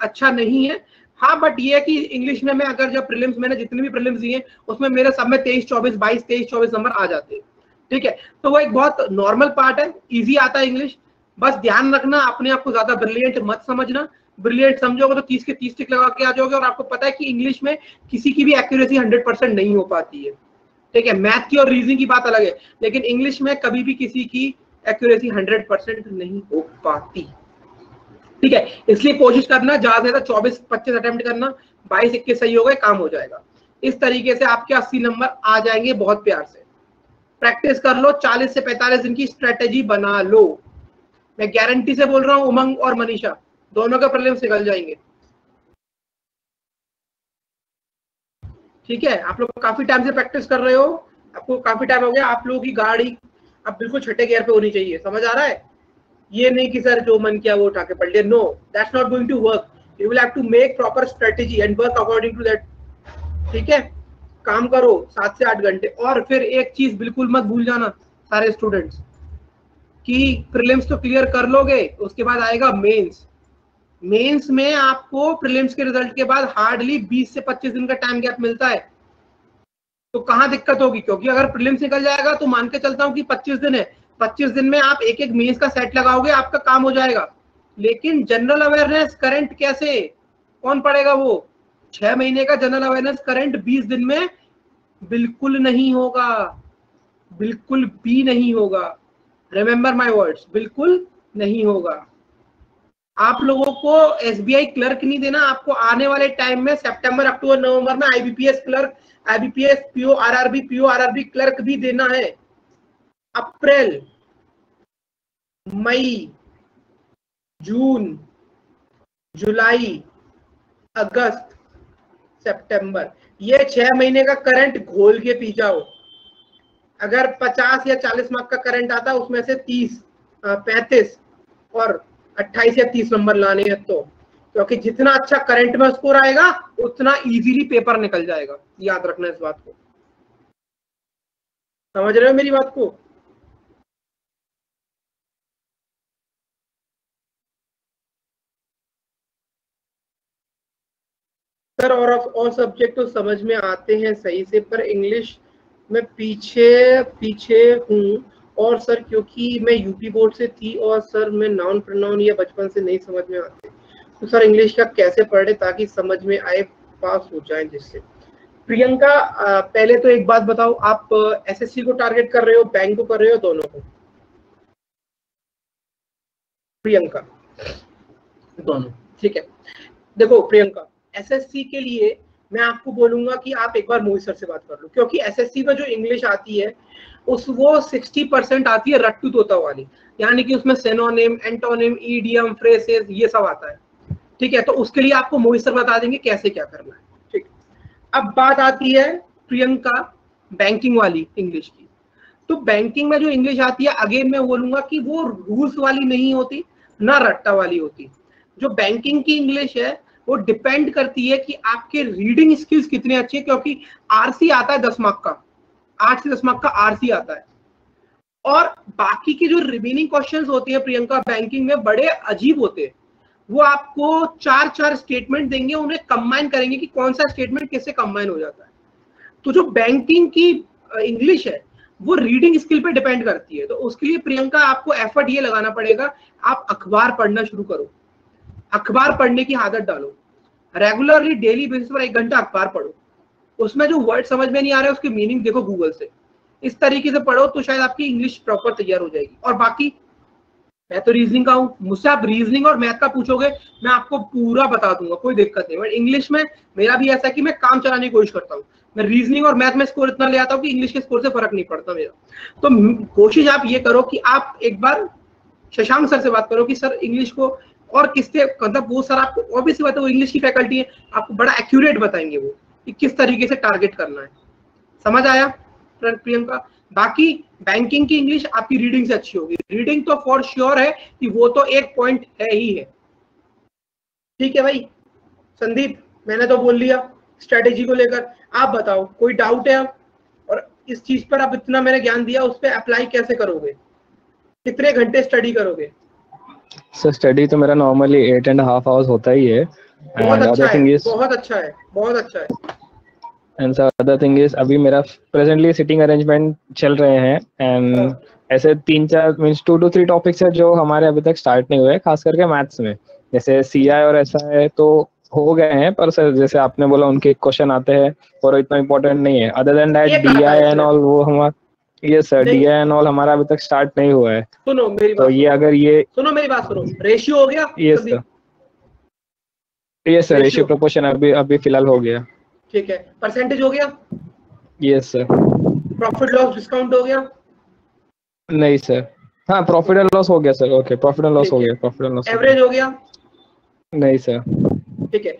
अच्छा नहीं है। हाँ बट ये है कि इंग्लिश में मैं अगर जब प्रीलिम्स मैंने जितने भी प्रीलिम्स दिए उसमें मेरे सब में तेईस चौबीस बाईस तेईस चौबीस नंबर आ जाते हैं, ठीक है। तो वो एक बहुत नॉर्मल पार्ट है, इजी आता है इंग्लिश। बस ध्यान रखना अपने आप को ज्यादा ब्रिलियंट मत समझना, ब्रिलियंट समझोगे तो तीस के तीस टिक लगा के आ जाओगे। और आपको पता है कि इंग्लिश में किसी की भी एक्यूरेसी हंड्रेड परसेंट नहीं हो पाती है, ठीक है। मैथ की और रीजनिंग की बात अलग है, लेकिन इंग्लिश में कभी भी किसी की एक्यूरेसी हंड्रेड परसेंट नहीं हो पाती, ठीक है। इसलिए कोशिश करना ज्यादा से ज्यादा चौबीस पच्चीस अटेम्प्ट करना, बाईस इक्कीस सही होगा, काम हो जाएगा। इस तरीके से आपके अस्सी नंबर आ जाएंगे बहुत प्यार से। प्रैक्टिस कर लो, चालीस से पैंतालीस दिन की स्ट्रेटेजी बना लो। मैं गारंटी से बोल रहा हूँ उमंग और मनीषा दोनों का प्रीलिम्स निकल जाएंगे, ठीक है। आप लोग काफी टाइम से प्रैक्टिस कर रहे हो, आपको काफी टाइम हो गया। आप लोगों की गाड़ी अब बिल्कुल छठे गियर पे होनी चाहिए, समझ आ रहा है। ये नहीं कि सर जो मन किया वो उठा के पढ़ लिया, no that's not going to work. You will have to make proper strategy and work according to that, ठीक है। काम करो सात से आठ घंटे। और फिर एक चीज बिल्कुल मत भूल जाना सारे स्टूडेंट्स कि प्रीलिम्स तो क्लियर कर लोगे, उसके बाद आएगा मेंस। मेंस में आपको प्रीलिम्स के रिजल्ट के बाद हार्डली बीस से पच्चीस दिन का टाइम गैप मिलता है। तो कहाँ दिक्कत होगी, क्योंकि अगर प्रीलिम्स निकल जाएगा तो मान के चलता हूँ कि पच्चीस दिन है, पच्चीस दिन में आप एक एक मेंस का सेट लगाओगे, आपका काम हो जाएगा। लेकिन जनरल अवेयरनेस करंट कैसे, कौन पढ़ेगा वो? छह महीने का जनरल अवेयरनेस करंट बीस दिन में बिल्कुल नहीं होगा, बिल्कुल भी नहीं होगा। रिमेंबर माय वर्ड्स, बिल्कुल नहीं होगा। आप लोगों को एसबीआई क्लर्क नहीं देना, आपको आने वाले टाइम में सितंबर अक्टूबर नवंबर में IBPS clerk, IBPS PO RRB, PO RRB clerk भी देना है। अप्रैल मई जून जुलाई अगस्त सितंबर, ये छह महीने का करंट घोल के पी जाओ। अगर पचास या चालीस मार्क का करंट आता उसमें से तीस पैंतीस और अट्ठाईस या तीस नंबर लाने हैं तो, क्योंकि जितना अच्छा करंट में स्कोर आएगा उतना इजीली पेपर निकल जाएगा। याद रखना इस बात को, समझ रहे हो मेरी बात को? सर और और सब्जेक्ट तो समझ में आते हैं सही से, पर इंग्लिश मैं पीछे पीछे हूँ। और सर क्योंकि मैं यूपी बोर्ड से थी और सर मैं नाउन प्रोनाउन या बचपन से नहीं समझ में आते, तो सर इंग्लिश का कैसे पढ़े ताकि समझ में आए, पास हो जाए जिससे। प्रियंका पहले तो एक बात बताओ, आप एसएससी को टारगेट कर रहे हो, बैंक को कर रहे हो, दोनों को? प्रियंका दोनों, ठीक है। देखो प्रियंका, एसएससी के लिए मैं आपको बोलूंगा कि आप एक बार मोहित सर से बात कर लो, क्योंकि एसएससी में जो इंग्लिश आती है उस वो साठ परसेंट आती है रट्टू तोता वाली, यानी कि उसमें सिनोनिम, एंटोनिम, इडियम, फ्रेसेस ये सब आता है, ठीक है। तो उसके लिए आपको मोहित सर बता देंगे कैसे क्या करना है, ठीक। अब बात आती है प्रियंका बैंकिंग वाली इंग्लिश की। तो बैंकिंग में जो इंग्लिश आती है, अगेन मैं बोलूंगा कि वो रूल्स वाली नहीं होती ना रट्टा वाली होती। जो बैंकिंग की इंग्लिश है वो डिपेंड करती है कि आपके रीडिंग स्किल्स कितने अच्छे हैं, क्योंकि आरसी आता है दस मार्क का, आठ से दस मार्क का आरसी आता है। और बाकी के जो रिमेनिंग क्वेश्चंस होते हैं प्रियंका बैंकिंग में, बड़े अजीब होते हैं। वो आपको चार चार स्टेटमेंट देंगे, उन्हें कंबाइन करेंगे कि कौन सा स्टेटमेंट किससे कंबाइन हो जाता है। तो जो बैंकिंग की इंग्लिश है वो रीडिंग स्किल पर डिपेंड करती है। तो उसके लिए प्रियंका आपको एफर्ट ये लगाना पड़ेगा, आप अखबार पढ़ना शुरू करो, अखबार पढ़ने की आदत डालो, रेगुलरली डेली बेसिस पर एक घंटा अखबार पढ़ो। उसमें जो वर्ड समझ में नहीं आ रहे उसके मीनिंग देखो गूगल से, इस तरीके से पढ़ो तो शायद आपकी इंग्लिश प्रॉपर तैयार हो जाएगी। और बाकी मैं तो रीजनिंग का हूँ, मुझसे आप रीजनिंग और मैथ का पूछोगे मैं आपको पूरा बता दूंगा, कोई दिक्कत नहीं। बट इंग्लिश में मेरा भी ऐसा है कि मैं काम चलाने की कोशिश करता हूँ। मैं रीजनिंग और मैथ में स्कोर इतना ले आता हूँ कि इंग्लिश के स्कोर से फर्क नहीं पड़ता मेरा। तो कोशिश आप ये करो कि आप एक बार शशांक सर से बात करो कि सर इंग्लिश को और किससे, मतलब वो सर आपको ऑब्वियसली बात है वो इंग्लिश की फैकल्टी है, आपको बड़ा एक्यूरेट बताएंगे वो कि किस तरीके से टारगेट करना है। समझ आया प्रियंका? बाकी बैंकिंग की इंग्लिश आपकी रीडिंग से अच्छी होगी, रीडिंग तो फॉर श्योर है कि वो तो एक पॉइंट है ही है, ठीक है भाई। संदीप मैंने तो बोल लिया स्ट्रेटेजी को लेकर, आप बताओ कोई डाउट है आप? और इस चीज पर आप इतना मैंने ज्ञान दिया, उस पर अप्लाई कैसे करोगे, कितने घंटे स्टडी करोगे? सर स्टडी तो मेरा normally eight and half hours होता ही है, बहुत अच्छा है, is, बहुत अच्छा है, बहुत अच्छा है। And so other thing is, अभी मेरा presently sitting arrangement चल रहे हैं and ऐसे तीन चार means two to three topics है जो हमारे अभी तक start नहीं हुए, खास करके maths में, जैसे C I और S I तो हो गए हैं, पर सर जैसे आपने बोला उनके क्वेश्चन आते हैं और इतना इम्पोर्टेंट नहीं है। Other than that D I and all वो हमारा, ये sir D I and all हमारा अभी तक स्टार्ट नहीं हुआ है। सुनो मेरी बात, तो ये अगर ये सुनो मेरी बात सुनो, रेशियो हो गया? Yes sir, yes sir, ratio proportion अभी अभी फिलहाल हो गया। ठीक है, परसेंटेज हो गया? Yes sir. Profit loss discount हो गया? नहीं सर। हां, प्रॉफिट एंड लॉस हो गया sir. Okay, profit and loss हो गया, प्रॉफिट एंड लॉस। एवरेज हो गया? नहीं सर। ठीक है,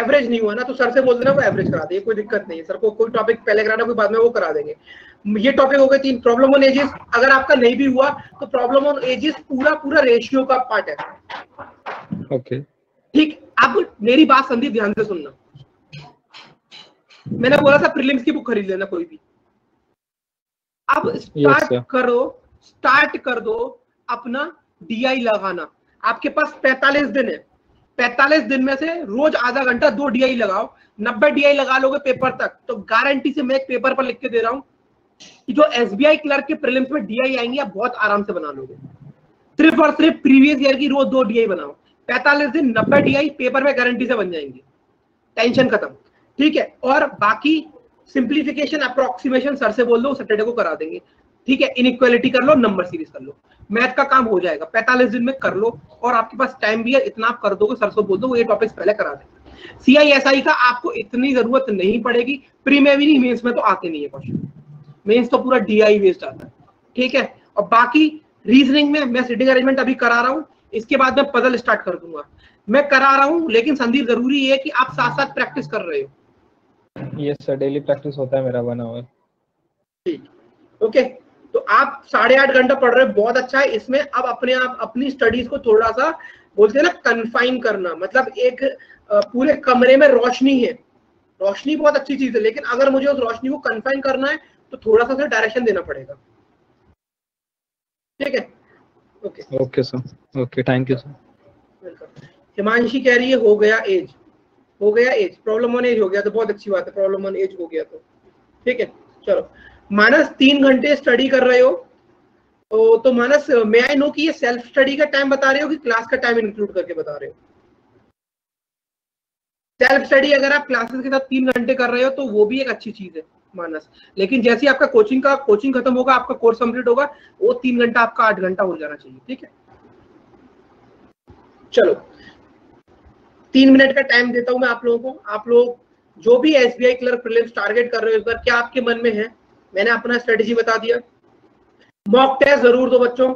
एवरेज नहीं हुआ ना तो सर से बोल देना वो एवरेज करा दे, कोई दिक्कत नहीं है सर को, कोई टॉपिक पहले कराना कोई बाद में, वो करा देंगे। ये टॉपिक हो गए तीन, प्रॉब्लम ऑन एजेस। अगर आपका नहीं भी हुआ तो प्रॉब्लम ऑन एजेस पूरा पूरा रेशियो का पार्ट है। Okay okay. ठीक, अब मेरी बात संदीप ध्यान से सुनना, मैंने बोला था प्रीलिम्स की बुक खरीद लेना कोई भी। अब स्टार्ट yes, करो, स्टार्ट कर दो अपना D I लगाना। आपके पास पैंतालीस दिन है, पैंतालीस दिन में से रोज आधा घंटा दो D I लगाओ, नब्बे D I लगा लोगे पेपर तक तो गारंटी से मैं एक पेपर पर लिख के दे रहा हूँ कि जो S B I क्लर्क के प्रीलिम्स में D I आएंगे आप बहुत आराम से बना लोगे। सिर्फ और सिर्फ प्रीवियस ईयर की रोज दो D I बनाओ, पैंतालीस दिन नब्बे D I पेपर में गारंटी से बन जाएंगे, टेंशन खत्म। ठीक है, और बाकी सिंप्लीफिकेशन अप्रोक्सीमेशन सर से बोल दो, सैटरडे को करा देंगे। ठीक है, इनइक्वालिटी कर लो, नंबर सीरीज कर लो, मैथ का काम हो जाएगा, पैंतालीस दिन में कर लो। और आपके पास टाइम भी है, इतना आप कर दोगे, सर से बोल दो वो ये टॉपिक्स पहले करा देंगे। C I S I का आपको इतनी जरूरत नहीं पड़ेगी, प्री में भी नहीं, मेंस में तो आते नहीं है क्वेश्चन, मेंस तो पूरा D I वेस्ट आता है। ठीक है, और बाकी रीजनिंग में मैं सिटिंग अरेंजमेंट अभी करा रहा हूँ, इसके बाद मैं पजल स्टार्ट कर दूंगा। मैं करा रहा हूँ लेकिन संदीप जरूरी है कि आप साथ साथ प्रैक्टिस कर रहे हो। यस सर, डेली प्रैक्टिस होता है मेरा वन आवर। ठीक, ओके, तो आप साढ़े आठ घंटा पढ़ रहे हो, बहुत अच्छा है। इसमें अब अपने आप अपनी स्टडीज को थोड़ा सा बोलते हैं ना कन्फाइन करना, मतलब एक पूरे कमरे में रोशनी है, रोशनी बहुत अच्छी चीज है लेकिन अगर मुझे उस रोशनी को कन्फाइन करना है तो थोड़ा सा डायरेक्शन देना पड़ेगा। ठीक है, okay okay sir, okay, thank you sir, welcome. Himanshi कह रही है हो गया एज, हो गया एज, प्रॉब्लम ऑन एज हो गया तो बहुत अच्छी बात है, प्रॉब्लम ऑन एज हो गया तो ठीक है। चलो मानस, तीन घंटे स्टडी कर रहे हो तो, तो मानस मे आई नो कि ये सेल्फ स्टडी का टाइम बता रहे हो कि क्लास का टाइम इंक्लूड करके बता रहे हो? सेल्फ स्टडी अगर आप क्लासेस के साथ तीन घंटे कर रहे हो तो वो भी एक अच्छी चीज है मानस, लेकिन जैसे आपका कोचिंग का कोचिंग खत्म होगा, आपका कोर्स कंप्लीट होगा, वो तीन घंटा आपका आठ घंटा हो जाना चाहिए। ठीक है, चलो तीन मिनट का टाइम देता हूँ मैं आप लोगों को। आप लोग जो भी S B I clerk prelims target कर रहे हो इस बार, क्या आपके मन में है? मैंने अपना स्ट्रेटजी बता दिया। मॉक टेस्ट जरूर दो बच्चों,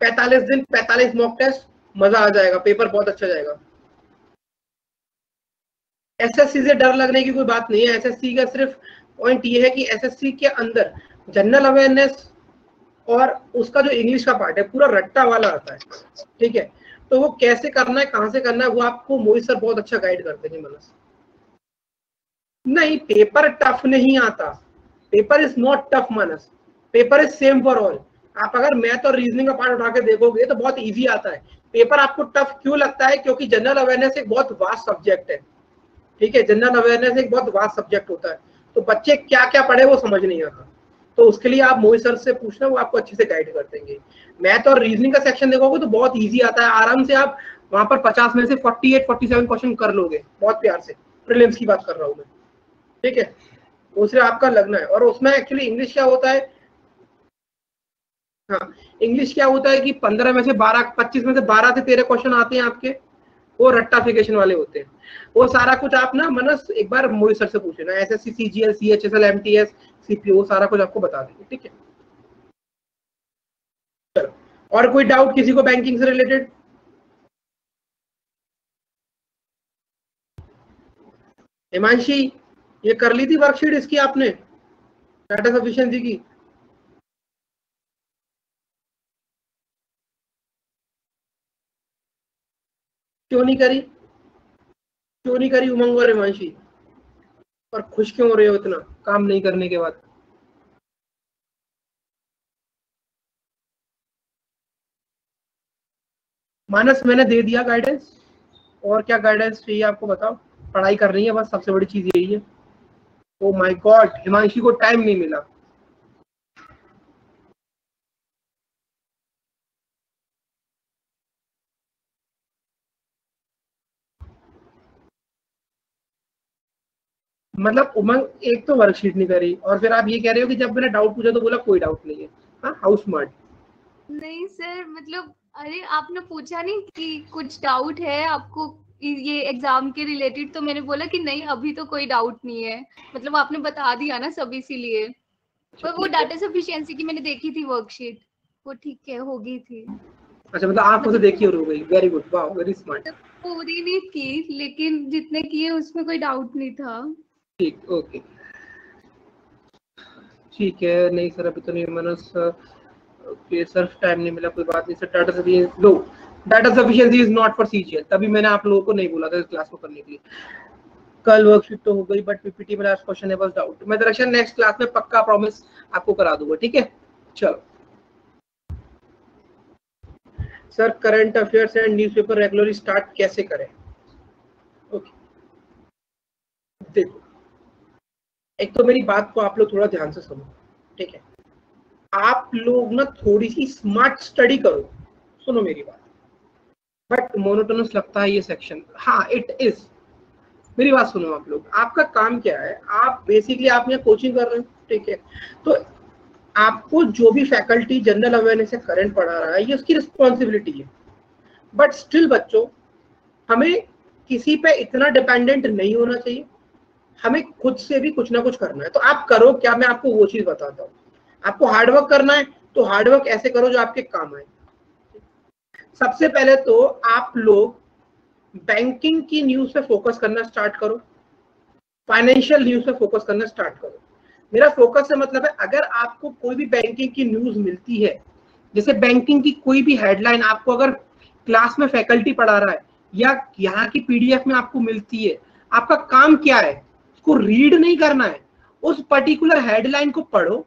पैंतालीस दिन पैंतालीस मॉक टेस्ट, मजा आ जाएगा, पेपर बहुत अच्छा जाएगा। S S C से डर लगने की कोई बात नहीं है। S S C का सिर्फ पॉइंट ये है कि S S C के अंदर जनरल अवेयरनेस और उसका जो इंग्लिश का पार्ट है पूरा रट्टा वाला आता है। ठीक है, तो वो कैसे करना है, कहाँ से करना है, वो आपको मोहित सर बहुत अच्छा गाइड करते हैं। मनस नहीं, पेपर टफ नहीं आता, paper is not tough Manas, paper is same for all. आप अगर मैथ और रीजनिंग का पार्ट उठा के देखोगे तो बहुत इजी आता है। पेपर आपको टफ क्यों लगता है? क्योंकि जनरल अवेयरनेस एक बहुत वास्ट सब्जेक्ट है। ठीक है, जनरल अवेयरनेस एक बहुत वास्ट सब्जेक्ट होता है, तो बच्चे क्या क्या पढ़े वो समझ नहीं आता, तो उसके लिए आप मोहित सर से पूछना, वो आपको अच्छे से गाइड कर देंगे। मैथ और रीजनिंग का सेक्शन देखोगे तो बहुत ईजी आता है, आराम से आप वहाँ पर पचास में से forty eight forty seven question कर लोगे, बहुत प्यार से। प्रीलिम्स की बात कर रहा हूँ मैं, ठीक है, दूसरे आपका लगना है। और उसमें एक्चुअली इंग्लिश क्या होता है, हाँ इंग्लिश क्या होता है कि पंद्रह में से बारह पच्चीस में से बारह से तेरह क्वेश्चन आते हैं आपके, वो रट्टाफिकेशन वाले होते हैं। वो सारा कुछ आप ना मनस एक बार मोहित सर से पूछे ना, SSC CGL CHSL MTS CPO सारा कुछ आपको बता देंगे। ठीक है, चलो, और कोई डाउट किसी को बैंकिंग से रिलेटेड? हिमांशी, ये कर ली थी वर्कशीट इसकी आपने, डाटा सफिशिएंसी की? क्यों नहीं करी, क्यों नहीं करी उमंग और हिमांशी? और खुश क्यों हो रहे हो इतना काम नहीं करने के बाद? मानस, मैंने दे दिया गाइडेंस, और क्या गाइडेंस चाहिए आपको, बताओ। पढ़ाई करनी है बस, सबसे बड़ी चीज यही है। ओ माय गॉड, हिमांशी को टाइम नहीं मिला। मतलब उमंग एक तो वर्कशीट नहीं करी, और फिर आप ये कह रहे हो कि जब मैंने डाउट पूछा तो बोला कोई डाउट नहीं है। हाँ, हाउ स्मार्ट। नहीं सर, मतलब अरे आपने पूछा नहीं कि कुछ डाउट है आपको ये एग्जाम के रिलेटेड, तो मैंने बोला कि नहीं अभी तो कोई डाउट नहीं है। मतलब आपने बता दिया ना सब, इसीलिए। पर वो डाटा सफिशिएंसी की मैंने देखी थी वर्कशीट, वो ठीक है हो गई थी। अच्छा, मतलब आप उसे देखी और हो गई। Very good, wow, very smart. पूरी नहीं की, लेकिन जितने किए उसमें कोई डाउट नहीं था। ठीक, ओके, ठीक है। नहीं सर अभी तो नहीं, मनस ओके सर टाइम नहीं मिला, कोई बात नहीं सर। डाटा सफिशिएंसी लो, data sufficiency is not for CGL, तभी मैंने आप लोगों को नहीं बोला था इस क्लास को करने के लिए। कल वर्कशीट तो हो गई, बट पीपीटी में लास्ट क्वेश्चन है बस डाउट। मैं दर्शन नेक्स्ट क्लास में पक्का प्रॉमिस आपको करा दूंगा, ठीक है। चलो sir, current affairs and newspaper regularly start कैसे करें? ओके देखो, एक तो मेरी बात को आप लोग थोड़ा ध्यान से सुनो, ठीक है। आप लोग ना थोड़ी सी स्मार्ट स्टडी करो, सुनो मेरी बात। बट मोनोटोनस लगता है ये सेक्शन, हाँ इट इज। मेरी बात सुनो आप लोग, आपका काम क्या है? आप बेसिकली आप यहाँ कोचिंग कर रहे हैं, ठीक है। तो आपको जो भी फैकल्टी जनरल अवेयरनेस से करंट पढ़ा रहा है, ये उसकी रिस्पॉन्सिबिलिटी है। बट स्टिल बच्चों, हमें किसी पे इतना डिपेंडेंट नहीं होना चाहिए, हमें खुद से भी कुछ ना कुछ करना है। तो आप करो क्या, मैं आपको वो चीज़ बताता हूँ। आपको हार्डवर्क करना है तो हार्डवर्क ऐसे करो जो आपके काम आए। सबसे पहले तो आप लोग बैंकिंग की न्यूज पे फोकस करना स्टार्ट करो, फाइनेंशियल न्यूज पे फोकस करना स्टार्ट करो। मेरा फोकस से मतलब है, अगर आपको कोई भी बैंकिंग की न्यूज मिलती है, जैसे बैंकिंग की कोई भी हेडलाइन आपको अगर क्लास में फैकल्टी पढ़ा रहा है या यहाँ की पीडीएफ में आपको मिलती है, आपका काम क्या है? उसको रीड नहीं करना है, उस पर्टिकुलर हेडलाइन को पढ़ो,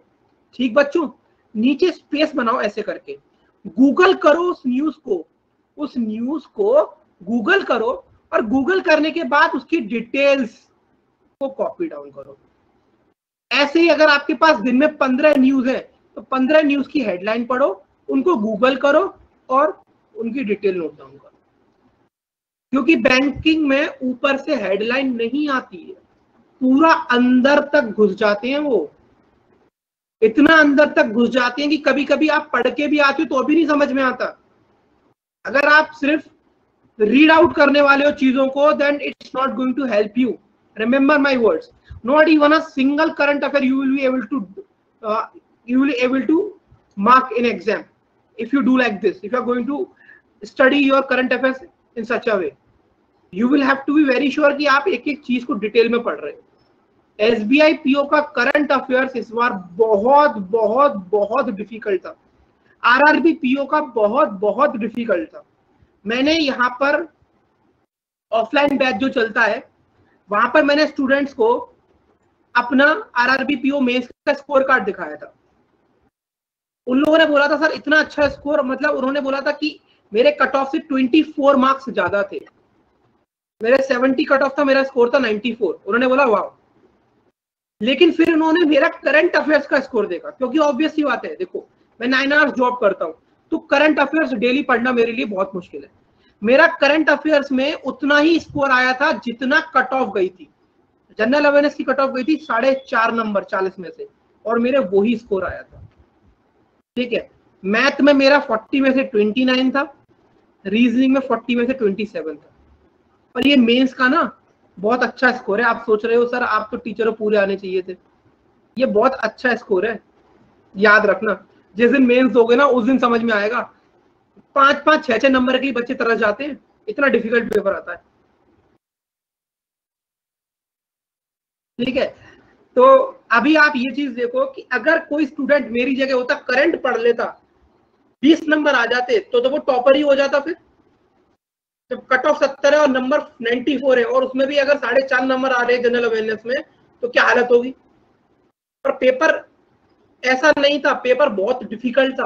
ठीक बच्चों। नीचे स्पेस बनाओ ऐसे करके, गूगल करो उस न्यूज को, उस न्यूज को गूगल करो, और गूगल करने के बाद उसकी डिटेल्स को कॉपी डाउन करो। ऐसे ही अगर आपके पास दिन में पंद्रह न्यूज है तो पंद्रह न्यूज की हेडलाइन पढ़ो, उनको गूगल करो और उनकी डिटेल नोट डाउन करो। क्योंकि बैंकिंग में ऊपर से हेडलाइन नहीं आती है, पूरा अंदर तक घुस जाते हैं वो, इतना अंदर तक घुस जाते हैं कि कभी कभी आप पढ़ के भी आते हो तो भी नहीं समझ में आता। अगर आप सिर्फ रीड आउट करने वाले हो चीजों को, then it's not going to help you. Remember my words, not even a single current affair you will be able to you will able to mark in exam if you do like this. If you are going to study your current affairs in such a way, you will have to be very sure कि आप एक एक चीज को डिटेल में पढ़ रहे हो। एसबीआई पीओ का करंट अफेयर्स इस बार बहुत बहुत बहुत डिफिकल्ट था। आरआरबी पीओ का बहुत बहुत डिफिकल्ट था। मैंने यहाँ पर ऑफलाइन बैच जो चलता है, वहां पर मैंने स्टूडेंट्स को अपना आरआरबी पीओ मेंस का स्कोर कार्ड दिखाया था। उन लोगों ने बोला था सर इतना अच्छा स्कोर, मतलब उन्होंने बोला था कि मेरे कट ऑफ से चौबीस मार्क्स ज्यादा थे, मेरे सत्तर कट ऑफ था, मेरा स्कोर था चौरानवे। उन्होंने बोला वाह। लेकिन फिर उन्होंने मेरा करंट अफेयर्स का स्कोर देखा, क्योंकि ऑब्वियस ही बात है, देखो मैं नाइन आवर्स जॉब करता हूँ तो करंट अफेयर्स डेली पढ़ना मेरे लिए बहुत मुश्किल है। मेरा करंट अफेयर्स में उतना ही स्कोर आया था जितना कट ऑफ गई थी। जनरल अवेयरनेस की कट ऑफ गई थी साढ़े चार नंबर चालीस में से, और मेरे वही स्कोर आया था, ठीक है। मैथ में मेरा फोर्टी में से ट्वेंटी नाइन था, रीजनिंग में फोर्टी में से ट्वेंटी सेवन था, और ये मेन्स का ना बहुत अच्छा स्कोर है। आप सोच रहे हो सर आप तो टीचरों पूरे आने चाहिए थे, ये बहुत अच्छा स्कोर है, याद रखना। जिस दिन मेंस दोगे ना उस दिन समझ में आएगा। पांच पांच छह छह नंबर के बच्चे तरस जाते हैं, इतना डिफिकल्ट पेपर आता है, ठीक है। तो अभी आप ये चीज देखो कि अगर कोई स्टूडेंट मेरी जगह होता, करंट पढ़ लेता, बीस नंबर आ जाते तो, तो वो टॉपर ही हो जाता। फिर जब कट ऑफ सत्तर है और नंबर चौरानवे है, और उसमें भी अगर साढ़े चार नंबर आ रहे हैं जनरल अवेयरनेस में, तो क्या हालत होगी। पर पेपर ऐसा नहीं था, पेपर बहुत डिफिकल्ट था।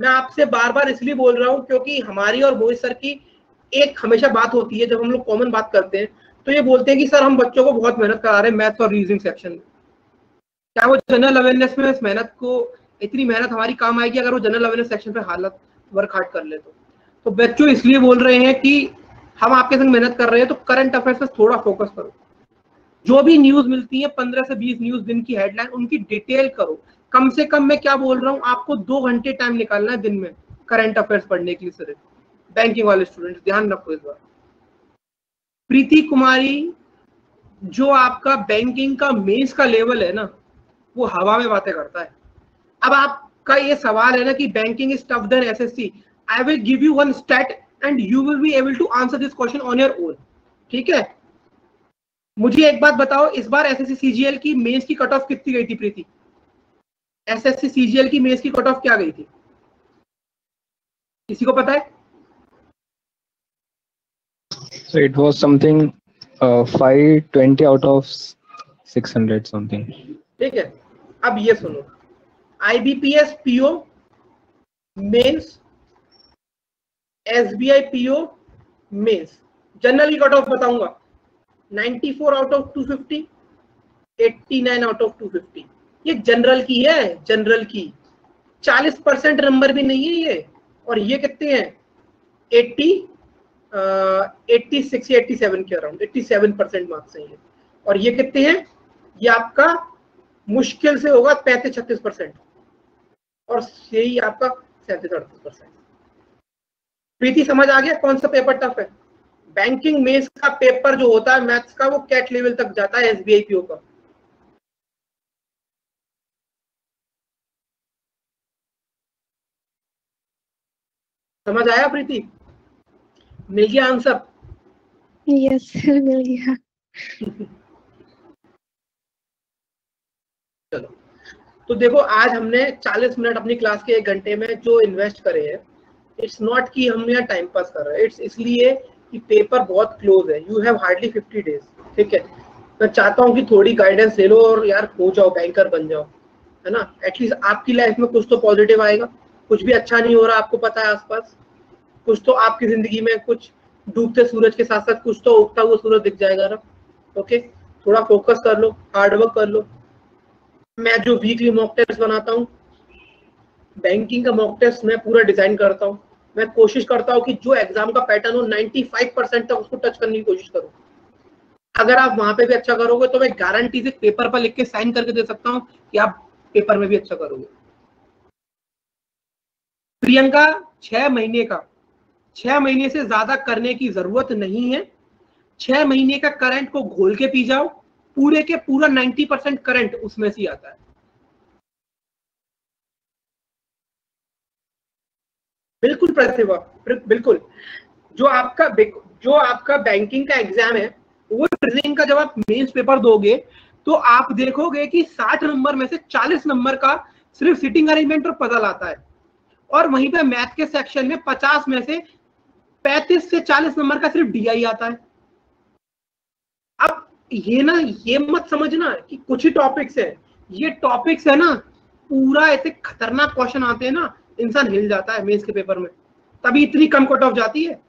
मैं आपसे बार बार इसलिए बोल रहा हूँ क्योंकि हमारी और मोहित सर की एक हमेशा बात होती है जब हम लोग कॉमन बात करते हैं तो ये बोलते हैं कि सर हम बच्चों को बहुत मेहनत करा रहे हैं मैथ्स और रीजनिंग सेक्शन में, क्या वो जनरल अवेयरनेस में इस मेहनत को इतनी मेहनत हमारी काम आएगी अगर वो जनरल अवेयरनेस सेक्शन पे हालत वर्क हार्ड कर ले तो, तो बच्चों इसलिए बोल रहे हैं कि हम आपके संग मेहनत कर रहे हैं तो करंट अफेयर्स पर थोड़ा फोकस करो, जो भी न्यूज मिलती है पंद्रह से बीस न्यूज दिन की हेडलाइन उनकी डिटेल करो, कम से कम मैं क्या बोल रहा हूँ आपको दो घंटे टाइम निकालना है दिन में करंट अफेयर्स पढ़ने के लिए। सिर्फ बैंकिंग वाले स्टूडेंट्स ध्यान रखो इस बार, प्रीति कुमारी जो आपका बैंकिंग का मेंस का लेवल है ना वो हवा में बातें करता है। अब आपका ये सवाल है ना कि banking is tough then SSC, I will give you one stat and you will be able to answer this question on your own, ठीक है। मुझे एक बात बताओ इस बार एसएससी सीजीएल की मेंस की कट ऑफ कितनी गई थी प्रीति? एसएससी सीजीएल की मेंस की कट ऑफ क्या गई थी किसी को पता है? So it was something uh, five twenty out of six hundred something. ठीक है, अब ये सुनो I B P S P O mains, S B I P O mains, general cut off बताऊंगा ninety-four out of two fifty, eighty-nine out of two fifty, ये जनरल की है, जनरल की forty परसेंट नंबर भी नहीं है ये, और ये कितने हैं eighty, eighty-six, eighty-seven के अराउंड, eighty-seven परसेंट मार्क्स हैं ये, और ये कितने हैं, ये आपका मुश्किल से होगा पैंतीस छत्तीस परसेंट, और यही आपका सैंतीस अड़तीस परसेंट। प्रीति समझ आ गया कौन सा पेपर टफ है? बैंकिंग मेंस का पेपर जो होता है मैथ्स का वो कैट लेवल तक जाता है एसबीआई पीओ का। समझ आया प्रीति? मिल गया आंसर? यस सर मिल गया। चलो तो देखो आज हमने चालीस मिनट अपनी क्लास के एक घंटे में जो इन्वेस्ट करे हैं, इट्स नॉट कि हम यहाँ टाइम पास कर रहे हैं, इट्स इसलिए कि पेपर बहुत क्लोज है, you have hardly fifty days, ठीक है। मैं चाहता हूँ कि थोड़ी गाइडेंस ले लो और यार हो जाओ बैंकर बन जाओ, है ना, एटलीस्ट आपकी लाइफ में कुछ तो पॉजिटिव आएगा। कुछ भी अच्छा नहीं हो रहा आपको पता है आसपास, कुछ तो आपकी जिंदगी में कुछ डूबते सूरज के साथ साथ कुछ तो उगता हुआ सूरज दिख जाएगा ना। ओके, थोड़ा फोकस कर लो, हार्डवर्क कर लो। मैं जो वीकली मॉक टेस्ट बनाता हूँ बैंकिंग का मॉक टेस्ट मैं पूरा डिजाइन करता हूँ, मैं कोशिश करता हूँ कि जो एग्जाम का पैटर्न हो पचानवे परसेंट तक उसको टच करने की कोशिश करूँ। अगर आप वहाँ पे भी अच्छा करोगे तो मैं गारंटी से पेपर पर लिख के साइन करके दे सकता हूँ कि आप पेपर में भी अच्छा करोगे। प्रियंका छह महीने का छह महीने से ज्यादा करने की जरूरत नहीं है, छह महीने का करंट को घोल के पी जाओ, पूरे के पूरा नब्बे परसेंट करंट उसमें से आता है। बिल्कुल प्रतिभा, बिल्कुल जो आपका जो आपका बैंकिंग का एग्जाम है वो रीजनिंग का जब आप मेंस पेपर दोगे तो आप देखोगे कि साठ नंबर में से चालीस नंबर का सिर्फ सिटिंग अरेंजमेंट और पजल आता है, और वहीं पे मैथ के सेक्शन में पचास में से पैंतीस से चालीस नंबर का सिर्फ डीआई आता है। अब ये ना ये मत समझना कि कुछ ही टॉपिक्स है, ये टॉपिक्स है ना पूरा ऐसे खतरनाक क्वेश्चन आते हैं ना इंसान हिल जाता है मेंस के पेपर में, तभी इतनी कम कट ऑफ जाती है।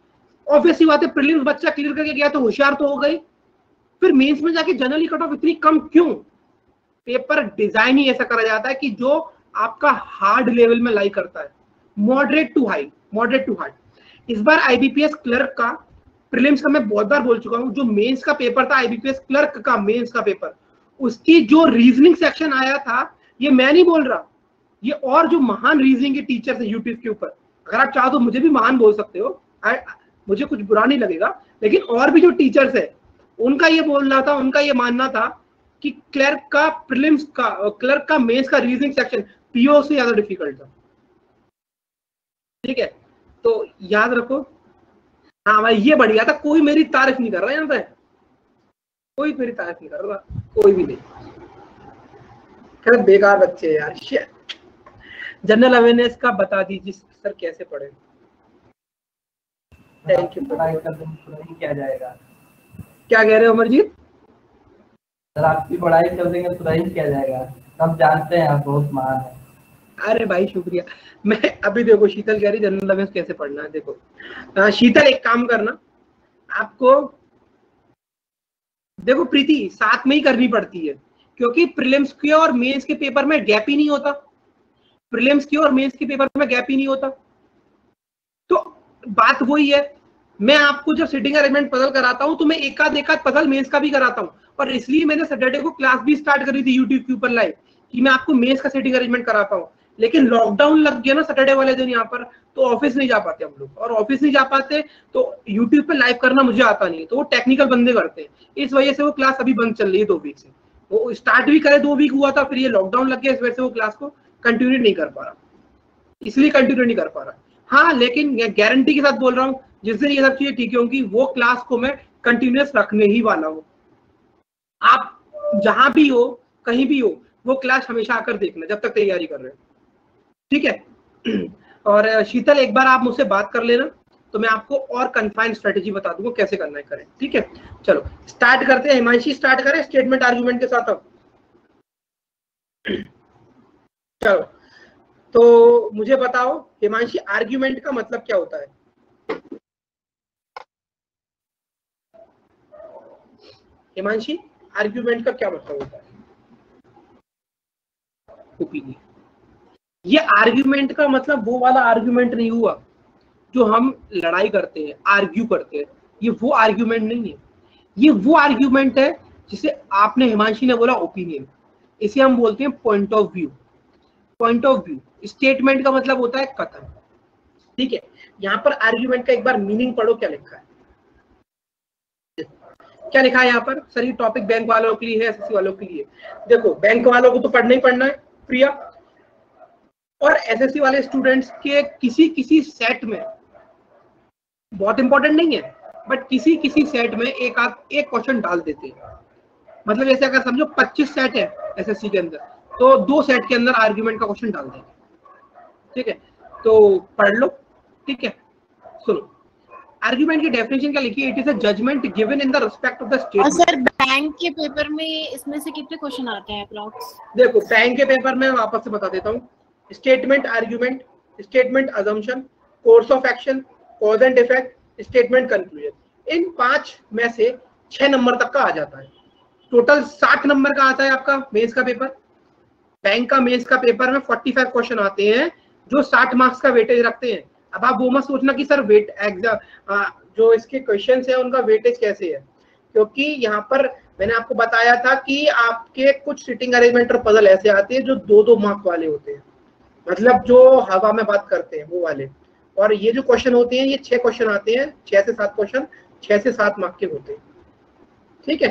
ऑब्वियसली बात है प्रीलिम्स बच्चा क्लियर करके गया तो होशियार तो हो गई, फिर मेंस में जाके जनरली कट ऑफ इतनी कम क्यों? पेपर डिजाइन ही ऐसा करा जाता है कि जो आपका हार्ड लेवल में लाई करता है, moderate to high, moderate to hard. इस बार आईबीपीएस क्लर्क का प्रीलिम्स का मैं बहुत बार बोल चुका हूँ, जो मेंस का पेपर था आईबीपीएस क्लर्क का मेंस का पेपर, उसकी जो रीजनिंग सेक्शन आया था, ये मैं नहीं बोल रहा, ये और जो महान रीजनिंग के टीचर थे यूट्यूब के ऊपर, अगर आप चाहो तो मुझे भी महान बोल सकते हो, आ, मुझे कुछ बुरा नहीं लगेगा, लेकिन और भी जो टीचर्स है उनका ये बोलना था, उनका ये मानना था कि क्लर्क का प्रीलिम्स का क्लर्क का मेंस का रीजनिंग सेक्शन पीओ से ज्यादा डिफिकल्ट था, ठीक है। तो याद रखो, हाँ भाई ये बढ़िया था, कोई मेरी तारीफ नहीं कर रहा है यहाँ पे, कोई मेरी तारीफ नहीं कर रहा, कोई भी नहीं, बेकार बच्चे हैं यार। जनरल अवेयरनेस का बता दीजिए सर कैसे पढ़े? Thank you. क्या जाएगा, क्या कह रहे हो अमरजीत? सर आपकी पढ़ाई कर देंगे तो क्या जाएगा, सब जानते हैं आप बहुत महान है। अरे भाई शुक्रिया। मैं अभी देखो शीतल कह रही जनरल अवेयर्स कैसे पढ़ना है। देखो आ, शीतल एक काम करना आपको, देखो प्रीति साथ में ही करनी पड़ती है क्योंकि प्रीलिम्स के और मेंस के पेपर में गैप ही नहीं होता, प्रीलिम्स के और मेंस के पेपर में गैप ही नहीं होता। तो बात वही है, मैं आपको जब सिटिंग अरेंजमेंट पजल कराता हूं तो मैं एक आध एक आध पजल मेंस का भी कराता हूं, और इसलिए मैंने सैटरडे को क्लास भी स्टार्ट करी थी यूट्यूब के ऊपर लाइव कि मैं आपको मेंस का सिटिंग अरेंजमेंट करा पाऊं। लेकिन लॉकडाउन लग गया ना सैटरडे वाले दिन यहाँ पर, तो ऑफिस नहीं जा पाते हम लोग, और ऑफिस नहीं जा पाते तो यूट्यूब पे लाइव करना मुझे आता नहीं है, तो वो टेक्निकल बंदे करते हैं। इस वजह से वो क्लास अभी बंद चल रही है दो वीक से, वो स्टार्ट भी करे दो वीक हुआ था, फिर ये लॉकडाउन लग गया, इस वजह से वो क्लास को कंटिन्यू नहीं कर पा रहा, इसलिए कंटिन्यू नहीं कर पा रहा। हाँ लेकिन गारंटी के साथ बोल रहा हूँ जिस दिन ये सब चीजें ठीक होंगी वो क्लास को मैं कंटिन्यूस रखने ही वाला हूँ। आप जहां भी हो कहीं भी हो वो क्लास हमेशा आकर देखना जब तक तैयारी कर रहे हो, ठीक है। और शीतल एक बार आप मुझसे बात कर लेना तो मैं आपको और कन्फाइन स्ट्रेटेजी बता दूंगा कैसे करना है करें, ठीक है। चलो स्टार्ट करते हैं, हिमांशी स्टार्ट करें स्टेटमेंट आर्गुमेंट के साथ। अब चलो तो मुझे बताओ हिमांशी आर्गुमेंट का मतलब क्या होता है? हिमांशी आर्गुमेंट का क्या मतलब होता है? ये आर्ग्यूमेंट का मतलब वो वाला आर्ग्यूमेंट नहीं हुआ जो हम लड़ाई करते हैं, आर्ग्यू करते हैं, ये वो आर्ग्यूमेंट नहीं है। ये वो आर्ग्यूमेंट है जिसे आपने हिमांशी ने बोला ओपिनियन, इसे हम बोलते हैं point of view. Point of view statement का मतलब होता है कथन, ठीक है। यहाँ पर आर्ग्यूमेंट का एक बार मीनिंग पढ़ो क्या लिखा है, क्या लिखा है यहाँ पर। सर ये टॉपिक बैंक वालों के लिए है, एसएससी वालों के लिए। देखो बैंक वालों को तो पढ़ना ही पढ़ना है प्रिया, और एसएससी वाले स्टूडेंट्स के किसी किसी सेट में, बहुत इंपॉर्टेंट नहीं है बट किसी किसी सेट में एक आध एक क्वेश्चन डाल देते हैं। मतलब जैसे अगर समझो पच्चीस सेट है एसएससी के अंदर तो दो सेट के अंदर आर्ग्यूमेंट का क्वेश्चन डाल देंगे, ठीक है। तो पढ़ लो, ठीक है। सुनो आर्ग्यूमेंट की डेफिनेशन क्या लिखी है, it is a judgement given in the respect of the statement. Sir bank के पेपर में इसमें से कितने क्वेश्चन आते हैं अप्रॉक्स? देखो बैंक के पेपर में वापस से बता देता हूँ, statement argument, statement assumption, course of action, cause and effect, statement conclusion, इन पांच में से छह नंबर तक का आ जाता है। टोटल साठ नंबर का आता है आपका मेंस का पेपर। बैंक का मेंस का पेपर में फोर्टी फाइव क्वेश्चन आते हैं जो साठ मार्क्स का वेटेज रखते हैं। अब आप वो मत सोचना कि सर वेट एग्जाम जो इसके क्वेश्चंस हैं उनका वेटेज कैसे है, क्योंकि यहाँ पर मैंने आपको बताया था कि आपके कुछ सिटिंग अरेंजमेंट और पजल ऐसे आते हैं जो दो दो मार्क वाले होते हैं, मतलब जो हवा में बात करते हैं वो वाले, और ये जो क्वेश्चन होते हैं ये छह क्वेश्चन आते हैं, छह से सात क्वेश्चन छह से सात मार्क के होते हैं, ठीक है।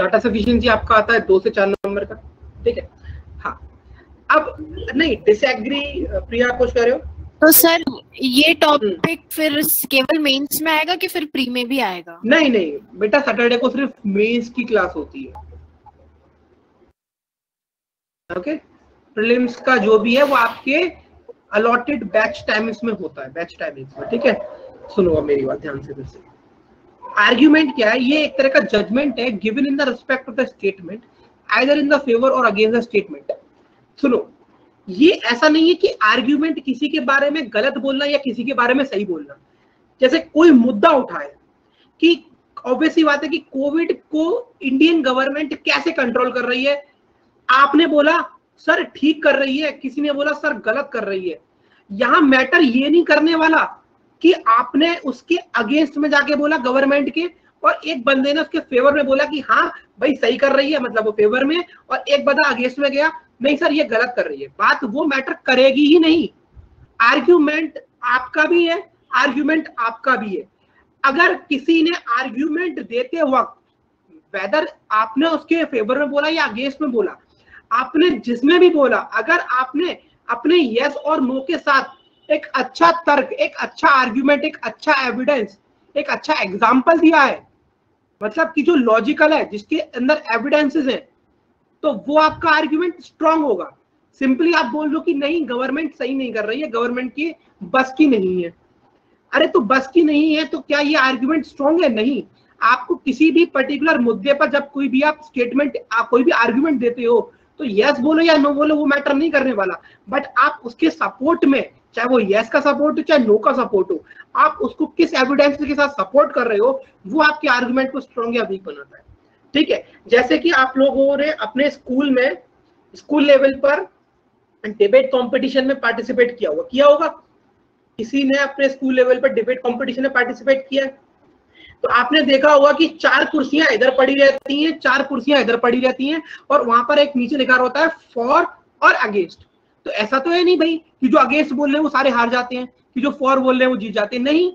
डाटा सफिशिएंसी आपका आता है दो से चार नंबर का, ठीक है। हाँ अब नहीं डिसएग्री प्रिया कुछ कह रहे हो? तो सर ये टॉपिक फिर केवल मेंस में आएगा कि फिर प्री में भी आएगा? नहीं नहीं बेटा सैटरडे को सिर्फ मेंस की क्लास होती है, ओके। प्रीलिम्स का जो भी है वो आपके अलॉटेड बैच टाइमिंग्स में होता है, बैच टाइमिंग्स में, ठीक है। सुनो अब मेरी बात ध्यान से फिर से। आर्ग्यूमेंट क्या है, ये एक तरह का जजमेंट है given in the respect of the statement either in the favour और अगेंस्ट द स्टेटमेंट। सुनो ये ऐसा नहीं है कि आर्ग्यूमेंट किसी के बारे में गलत बोलना या किसी के बारे में सही बोलना। जैसे कोई मुद्दा उठाए कि ऑब्वियसली बात है कि कोविड को इंडियन गवर्नमेंट कैसे कंट्रोल कर रही है, आपने बोला सर ठीक कर रही है, किसी ने बोला सर गलत कर रही है। यहां मैटर ये नहीं करने वाला कि आपने उसके अगेंस्ट में जाके बोला गवर्नमेंट के, और एक बंदे ने उसके फेवर में बोला कि हाँ भाई सही कर रही है, मतलब वो फेवर में, और एक बंदा अगेंस्ट में गया नहीं सर ये गलत कर रही है। बात वो मैटर करेगी ही नहीं। आर्ग्यूमेंट आपका भी है, आर्ग्यूमेंट आपका भी है। अगर किसी ने आर्ग्यूमेंट देते वक्त वेदर आपने उसके फेवर में बोला या अगेंस्ट में बोला, आपने जिसमें भी बोला, अगर आपने अपने यस और नो के साथ एक अच्छा तर्क, एक अच्छा आर्ग्यूमेंट, एक अच्छा एविडेंस, एक अच्छा एग्जाम्पल दिया है, मतलब कि जो लॉजिकल है जिसके अंदर एविडेंसेस हैं, तो वो आपका आर्ग्यूमेंट स्ट्रांग होगा। सिंपली आप बोल दो कि नहीं गवर्नमेंट सही नहीं कर रही है, गवर्नमेंट की बस की नहीं है। अरे तो बस की नहीं है तो क्या ये आर्ग्यूमेंट स्ट्रांग है? नहीं। आपको किसी भी पर्टिकुलर मुद्दे पर जब कोई भी आप स्टेटमेंट, आप कोई भी आर्ग्यूमेंट देते हो तो यस बोलो या नो बोलो वो मैटर नहीं करने वाला, बट आप उसके सपोर्ट में, चाहे वो यस का सपोर्ट हो चाहे नो का सपोर्ट हो, आप उसको किस एविडेंस के साथ सपोर्ट कर रहे हो वो आपके आर्गुमेंट को स्ट्रॉन्ग या वीक बनाता है। ठीक है, जैसे कि आप लोगों ने अपने स्कूल में स्कूल लेवल पर डिबेट कंपटीशन में पार्टिसिपेट किया होगा, किया होगा किसी ने अपने स्कूल लेवल पर डिबेट कंपटीशन में पार्टिसिपेट किया, तो आपने देखा होगा कि चार कुर्सियां इधर पड़ी रहती हैं, चार कुर्सियां इधर पड़ी रहती हैं और वहां पर एक नीचे लिखा होता है फॉर और अगेंस्ट। तो ऐसा तो है नहीं भाई कि जो अगेंस्ट बोल रहे हैं वो सारे हार जाते हैं, कि जो फॉर बोल रहे हैं वो जीत जाते हैं, नहीं,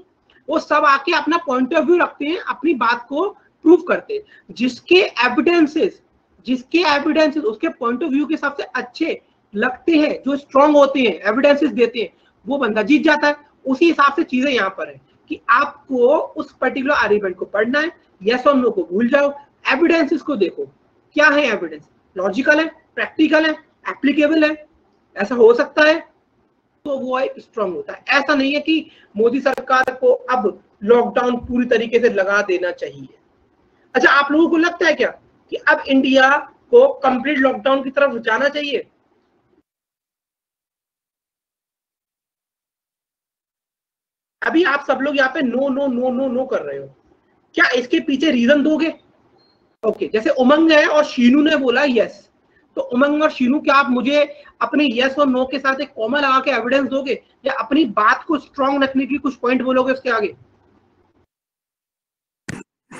वो सब आके अपना पॉइंट ऑफ व्यू रखते हैं, अपनी बात को प्रूव करते हैं। जिसके एविडेंसेस जिसके एविडेंसेस उसके पॉइंट ऑफ व्यू के हिसाब से अच्छे लगते हैं, जो स्ट्रॉन्ग होते हैं, एविडेंसेस देते हैं, वो बंदा जीत जाता है। उसी हिसाब से चीजें यहाँ पर है कि आपको उस पर्टिकुलर आर्गुमेंट को पढ़ना है, यस और नो को भूल जाओ, एविडेंसेस को देखो क्या है, एविडेंस लॉजिकल है, प्रैक्टिकल है, एप्लीकेबल है, ऐसा हो सकता है, तो वो स्ट्रांग होता है। ऐसा नहीं है कि मोदी सरकार को अब लॉकडाउन पूरी तरीके से लगा देना चाहिए। अच्छा, आप लोगों को लगता है क्या कि अब इंडिया को कंप्लीट लॉकडाउन की तरफ जाना चाहिए? अभी आप सब लोग यहाँ पे no no no no no कर रहे हो, क्या इसके पीछे रीजन दोगे? ओके, जैसे उमंग है और शीनू ने बोला यस, तो उमंग और शीनू क्या आप मुझे अपने यस और नो के साथ एक कॉमा लगा के एविडेंस दोगे या अपनी बात को स्ट्रॉन्ग रखने के कुछ पॉइंट बोलोगे उसके आगे?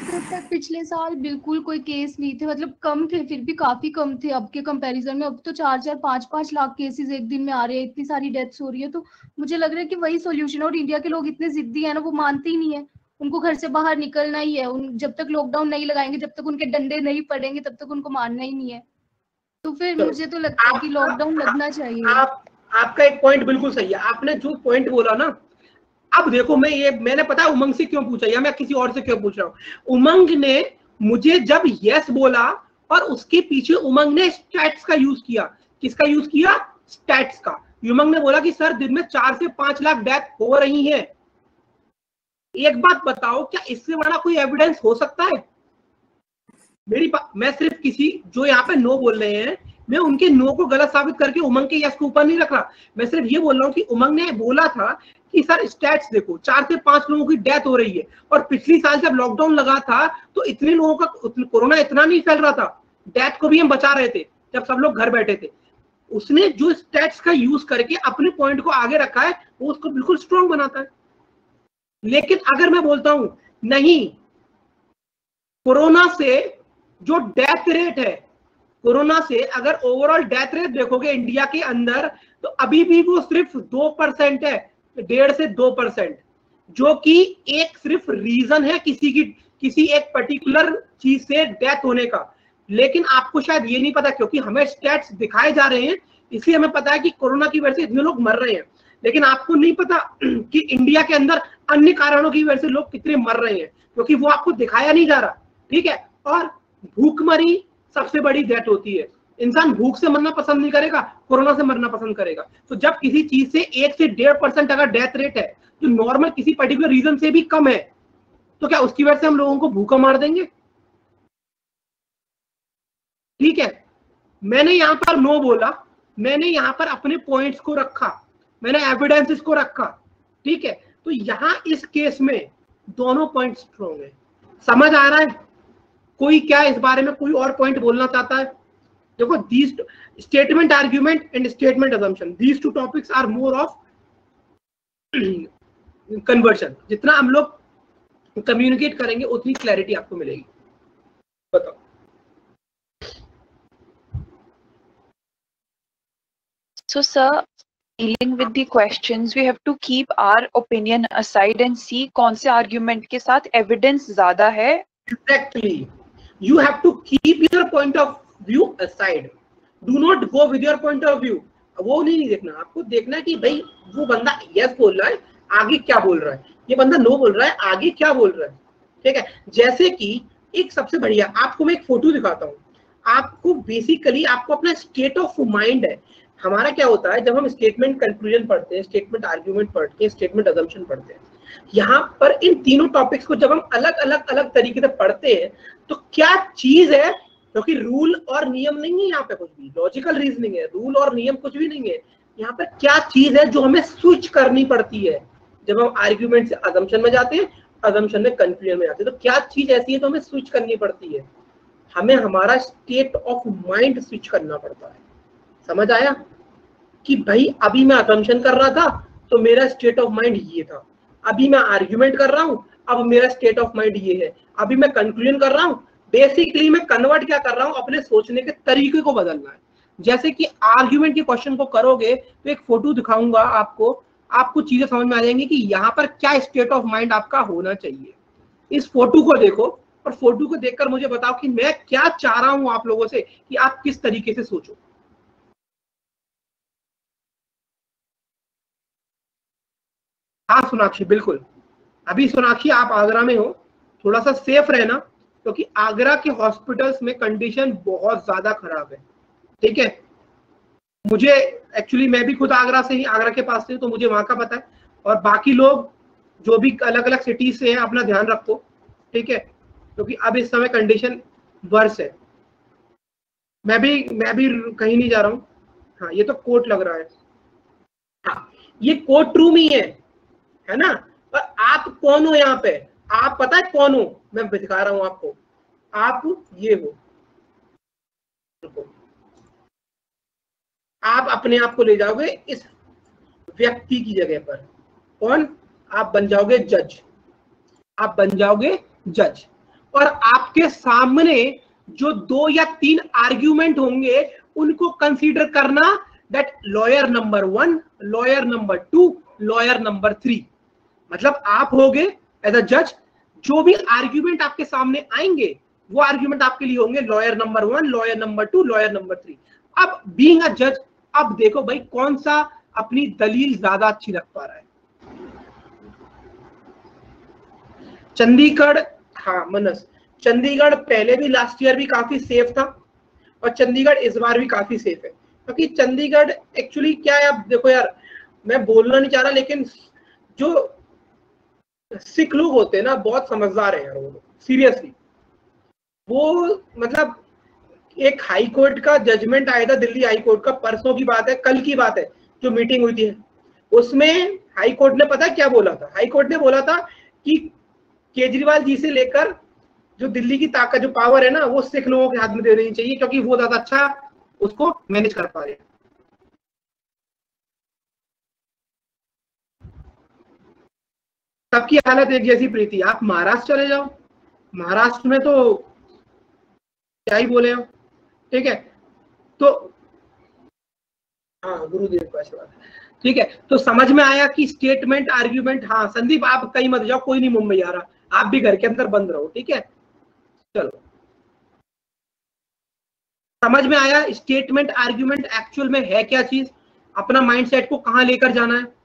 तब तक पिछले साल बिल्कुल कोई केस नहीं थे, मतलब कम थे, फिर भी काफी कम थे अब के कंपैरिजन में। अब तो चार चार पांच पांच लाख केसेस एक दिन में आ रहे हैं, इतनी सारी डेथ्स हो रही है, तो मुझे लग रहा है कि वही सोल्यूशन है। और इंडिया के लोग इतने जिद्दी है ना, वो मानते ही नहीं है, उनको घर से बाहर निकलना ही है, उन जब तक लॉकडाउन नहीं लगाएंगे, जब तक उनके डंडे नहीं पड़ेंगे, तब तक उनको मानना ही नहीं है। तो फिर मुझे तो लगता है कि लॉकडाउन लगना चाहिए। आप, आपका एक पॉइंट बिल्कुल सही है, आपने जो पॉइंट बोला ना, अब देखो मैं ये मैंने पता है उमंग से क्यों पूछा या मैं किसी और से क्यों पूछ रहा हूं, उमंग ने मुझे जब यस बोला और उसके पीछे उमंग ने स्टैट्स का यूज किया, किसका यूज किया? स्टैट्स का। उमंग ने बोला कि सर दिन में चार से पांच लाख डेथ हो रही है। एक बात बताओ, क्या इससे बड़ा कोई एविडेंस हो सकता है? मेरी मैं सिर्फ किसी जो यहाँ पे नो बोल रहे हैं, मैं उनके नो को गलत साबित करके उमंग के यस को ऊपर नहीं रख रहा, मैं सिर्फ ये बोल रहा हूँ कि उमंग ने बोला था कि सर स्टैट्स देखो, चार से पांच लोगों की डेथ हो रही है और पिछली साल जब लॉकडाउन लगा था तो इतने लोगों का कोरोना इतना नहीं फैल रहा था, डेथ को भी हम बचा रहे थे जब सब लोग घर बैठे थे। उसने जो स्टैट्स का यूज करके अपने पॉइंट को आगे रखा है वो उसको बिल्कुल स्ट्रॉन्ग बनाता है। लेकिन अगर मैं बोलता हूं नहीं, कोरोना से जो डेथ रेट है, कोरोना से अगर ओवरऑल डेथ रेट देखोगे इंडिया के अंदर तो अभी भी वो सिर्फ दो परसेंट है, डेढ़ से दो परसेंट, जो कि एक सिर्फ रीजन है किसी की किसी एक पर्टिकुलर चीज से डेथ होने का। लेकिन आपको शायद ये नहीं पता, क्योंकि हमें स्टैट्स दिखाए जा रहे हैं इसलिए हमें पता है कि कोरोना की वजह से इतने लोग मर रहे हैं, लेकिन आपको नहीं पता कि इंडिया के अंदर अन्य कारणों की वजह से लोग कितने मर रहे हैं, क्योंकि वो आपको दिखाया नहीं जा रहा। ठीक है, और भूखमरी सबसे बड़ी डेथ होती है, इंसान भूख से मरना पसंद नहीं करेगा, कोरोना से मरना पसंद करेगा। तो जब किसी चीज से एक से डेढ़ परसेंट अगर डेथ रेट है जो नॉर्मल किसी पर्टिकुलर रीजन से भी कम है, तो क्या उसकी वजह से हम लोगों को भूखा मार देंगे? ठीक है, मैंने यहां पर नो बोला, मैंने यहां पर अपने पॉइंट्स को रखा, मैंने एविडेंसेस को रखा। ठीक है, तो यहां इस केस में दोनों पॉइंट स्ट्रॉन्ग है। समझ आ रहा है? कोई क्या इस बारे में कोई और पॉइंट बोलना चाहता है? देखो, these statement argument and statement assumption, these two topics are more of conversion। जितना हम लोग कम्युनिकेट करेंगे उतनी क्लैरिटी आपको मिलेगी। बताओ, so sir, dealing with the questions we have to keep our opinion aside and see कौन से argument के साथ evidence ज्यादा है। Exactly, you have to keep your point of view aside, do not go with your point of view। वो नहीं नहीं देखना, आपको देखना है कि भाई वो बंदा यस बोल रहा है, आगे क्या बोल रहा है, ये बंदा नो बोल रहा है, आगे क्या बोल रहा है। ठीक है, जैसे कि एक सबसे बढ़िया आपको मैं एक फोटो दिखाता हूँ। आपको बेसिकली आपको अपना स्टेट ऑफ माइंड है। हमारा क्या होता है, जब हम स्टेटमेंट कंक्लूजन पढ़ते हैं, स्टेटमेंट आर्ग्यूमेंट पढ़ते हैं, स्टेटमेंट अजम्पशन पढ़ते हैं, यहाँ पर इन तीनों टॉपिक्स को जब हम अलग अलग अलग तरीके से पढ़ते हैं तो क्या चीज है क्योंकि रूल और नियम नहीं है यहाँ पे, कुछ भी लॉजिकल रीजनिंग है, रूल और नियम कुछ भी नहीं है यहाँ पे। क्या चीज है जो हमें स्विच करनी पड़ती है जब हम आर्ग्यूमेंट से अजम्पशन में जाते हैं, अजम्पशन में कंफ्यूजन में जाते हैं, तो क्या चीज ऐसी है जो हमें स्विच करनी पड़ती है? हमें हमारा स्टेट ऑफ माइंड स्विच करना पड़ता है। समझ आया कि भाई अभी मैं अजम्पशन कर रहा था तो मेरा स्टेट ऑफ माइंड ये था, अभी मैं आर्ग्यूमेंट कर रहा हूँ अब मेरा स्टेट ऑफ माइंड ये है, अभी मैं कंक्लूजन कर रहा हूँ। बेसिकली मैं कन्वर्ट क्या कर रहा हूँ, अपने सोचने के तरीके को बदलना है। जैसे कि आर्ग्यूमेंट के क्वेश्चन को करोगे तो एक फोटो दिखाऊंगा आपको, आपको चीजें समझ में आ जाएंगी कि यहाँ पर क्या स्टेट ऑफ माइंड आपका होना चाहिए। इस फोटो को देखो और फोटो को देखकर मुझे बताओ कि मैं क्या चाह रहा हूँ आप लोगों से कि आप किस तरीके से सोचो। हाँ सोनाक्षी, बिल्कुल। अभी सोनाक्षी आप आगरा में हो, थोड़ा सा सेफ रहना क्योंकि आगरा के हॉस्पिटल्स में कंडीशन बहुत ज्यादा खराब है, ठीक है। मुझे एक्चुअली, मैं भी खुद आगरा से ही, आगरा के पास से, तो मुझे वहां का पता है। और बाकी लोग जो भी अलग अलग सिटीज से हैं, अपना ध्यान रखो, ठीक है, क्योंकि अब इस समय कंडीशन वर्स है। मैं भी मैं भी कहीं नहीं जा रहा हूँ। हाँ, ये तो कोर्ट लग रहा है। हाँ, ये कोर्ट रूम ही है, है ना। पर आप कौन हो यहाँ पे, आप पता है कौन हो? मैं दिखा रहा हूँ आपको, आप ये हो। आप अपने आप को ले जाओगे इस व्यक्ति की जगह पर, कौन? आप बन जाओगे जज, आप बन जाओगे जज। और आपके सामने जो दो या तीन आर्ग्यूमेंट होंगे उनको कंसीडर करना, that lawyer number one, lawyer number two, lawyer number three. मतलब आप होगे एज अ जज, जो भी आर्ग्यूमेंट आपके सामने आएंगे वो आर्ग्यूमेंट आपके लिए होंगे lawyer number one, lawyer number two, lawyer number three. अब बीइंग अ जज, अब देखो भाई कौन सा अपनी दलील ज्यादा अच्छी रख पा रहा है। चंडीगढ़, हाँ मनस, चंडीगढ़ पहले भी, लास्ट ईयर भी काफी सेफ था और चंडीगढ़ इस बार भी काफी सेफ है, क्योंकि तो चंडीगढ़ एक्चुअली क्या है, आप देखो यार, मैं बोलना नहीं चाह रहा लेकिन जो सिख लोग होते हैं ना, बहुत समझदार है यार वो, सीरियसली। वो मतलब एक हाई कोर्ट का जजमेंट आया था, दिल्ली हाई कोर्ट का, परसों की बात है, कल की बात है, जो मीटिंग हुई थी उसमें हाई कोर्ट ने पता क्या बोला था? हाई कोर्ट ने बोला था कि केजरीवाल जी से लेकर जो दिल्ली की ताकत, जो पावर है ना, वो सिख लोगों के हाथ में दे देनी चाहिए क्योंकि वो ज्यादा अच्छा उसको मैनेज कर पा रहे हैं। सबकी हालत एक जैसी। प्रीति, आप महाराष्ट्र चले जाओ, महाराष्ट्र में तो क्या ही बोले हो, ठीक है। तो हाँ, गुरुदेव का आशीर्वाद, ठीक है। तो समझ में आया कि स्टेटमेंट, आर्ग्यूमेंट। हाँ संदीप, आप कहीं मत जाओ, कोई नहीं मुंबई आ रहा, आप भी घर के अंदर बंद रहो, ठीक है। चलो, समझ में आया स्टेटमेंट, आर्ग्यूमेंट एक्चुअल में है क्या चीज, अपना माइंडसेट को कहाँ लेकर जाना है।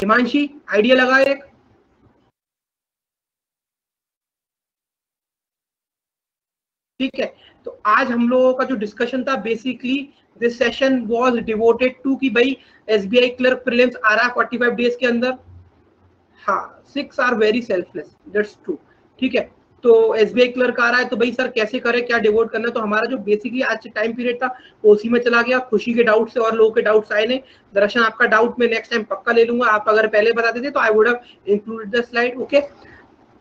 हिमांशी, आइडिया लगा एक? ठीक है, तो आज हम लोगों का जो डिस्कशन था, basically this session was devoted to कि भाई एसबीआई क्लर्क प्रीलिम्स आ रहा है पैंतालीस डेज के अंदर। हाँ, six are very selfless, that's true, ठीक है। तो एसबीआई क्लर्क आ रहा है तो भाई सर कैसे करें, क्या डिवोट करना है, तो हमारा जो बेसिकली आज टाइम पीरियड था उसी में चला गया। खुशी के डाउट से और लोगों के डाउट्स आए ने। दर्शन, आपका डाउट मैं नेक्स्ट टाइम पक्का ले लूंगा, आप अगर पहले बता देते तो I would have included the slide, okay.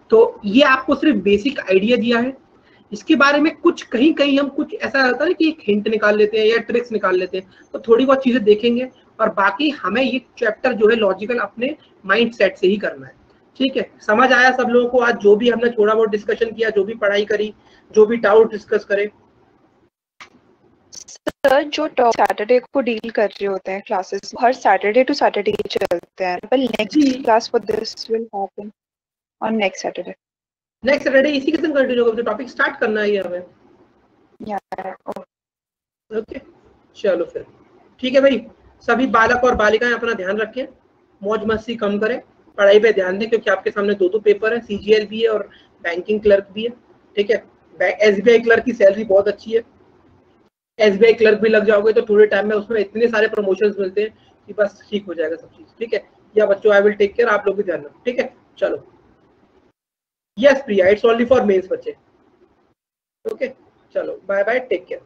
तो ये आपको सिर्फ बेसिक आइडिया दिया है, इसके बारे में कुछ कहीं कहीं हम कुछ ऐसा होता है कि एक हिंट निकाल लेते हैं या ट्रिक्स निकाल लेते हैं, तो थोड़ी बहुत चीजें देखेंगे। और बाकी हमें ये चैप्टर जो है लॉजिकल अपने माइंडसेट से ही करना है, ठीक है। समझ आया सब लोगों को आज जो भी हमने थोड़ा बहुत डिस्कशन किया, जो भी पढ़ाई करी, जो भी डाउट डिस्कस करे? सर, जो टॉपिक सैटरडे को डील कर रहे होते हैं क्लासेस, हर सैटरडे टू सैटरडे चलते हैं, पर next class for this will happen on next Saturday. Next Saturday इसी के संग कंटिन्यू होगा, टॉपिक स्टार्ट करना है हमें, यार, ओके। चलो फिर, ठीक है भाई। सभी बालक और बालिकाएं अपना ध्यान रखें, मौज मस्ती कम करें, पढ़ाई पे ध्यान दें, क्योंकि आपके सामने दो दो पेपर है, सीजीएल भी है और बैंकिंग क्लर्क भी है, ठीक है। एसबीआई क्लर्क की सैलरी बहुत अच्छी है, एसबीआई क्लर्क भी लग जाओगे तो थोड़े टाइम में उसमें इतने सारे प्रमोशन मिलते हैं कि बस ठीक हो जाएगा सब चीज, ठीक है। या बच्चों, आई विल टेक केयर, आप लोग भी ध्यान रखो, ठीक है। चलो yes Priya, it's only for mains बच्चे. Okay, चलो bye bye, take care.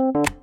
Thank you.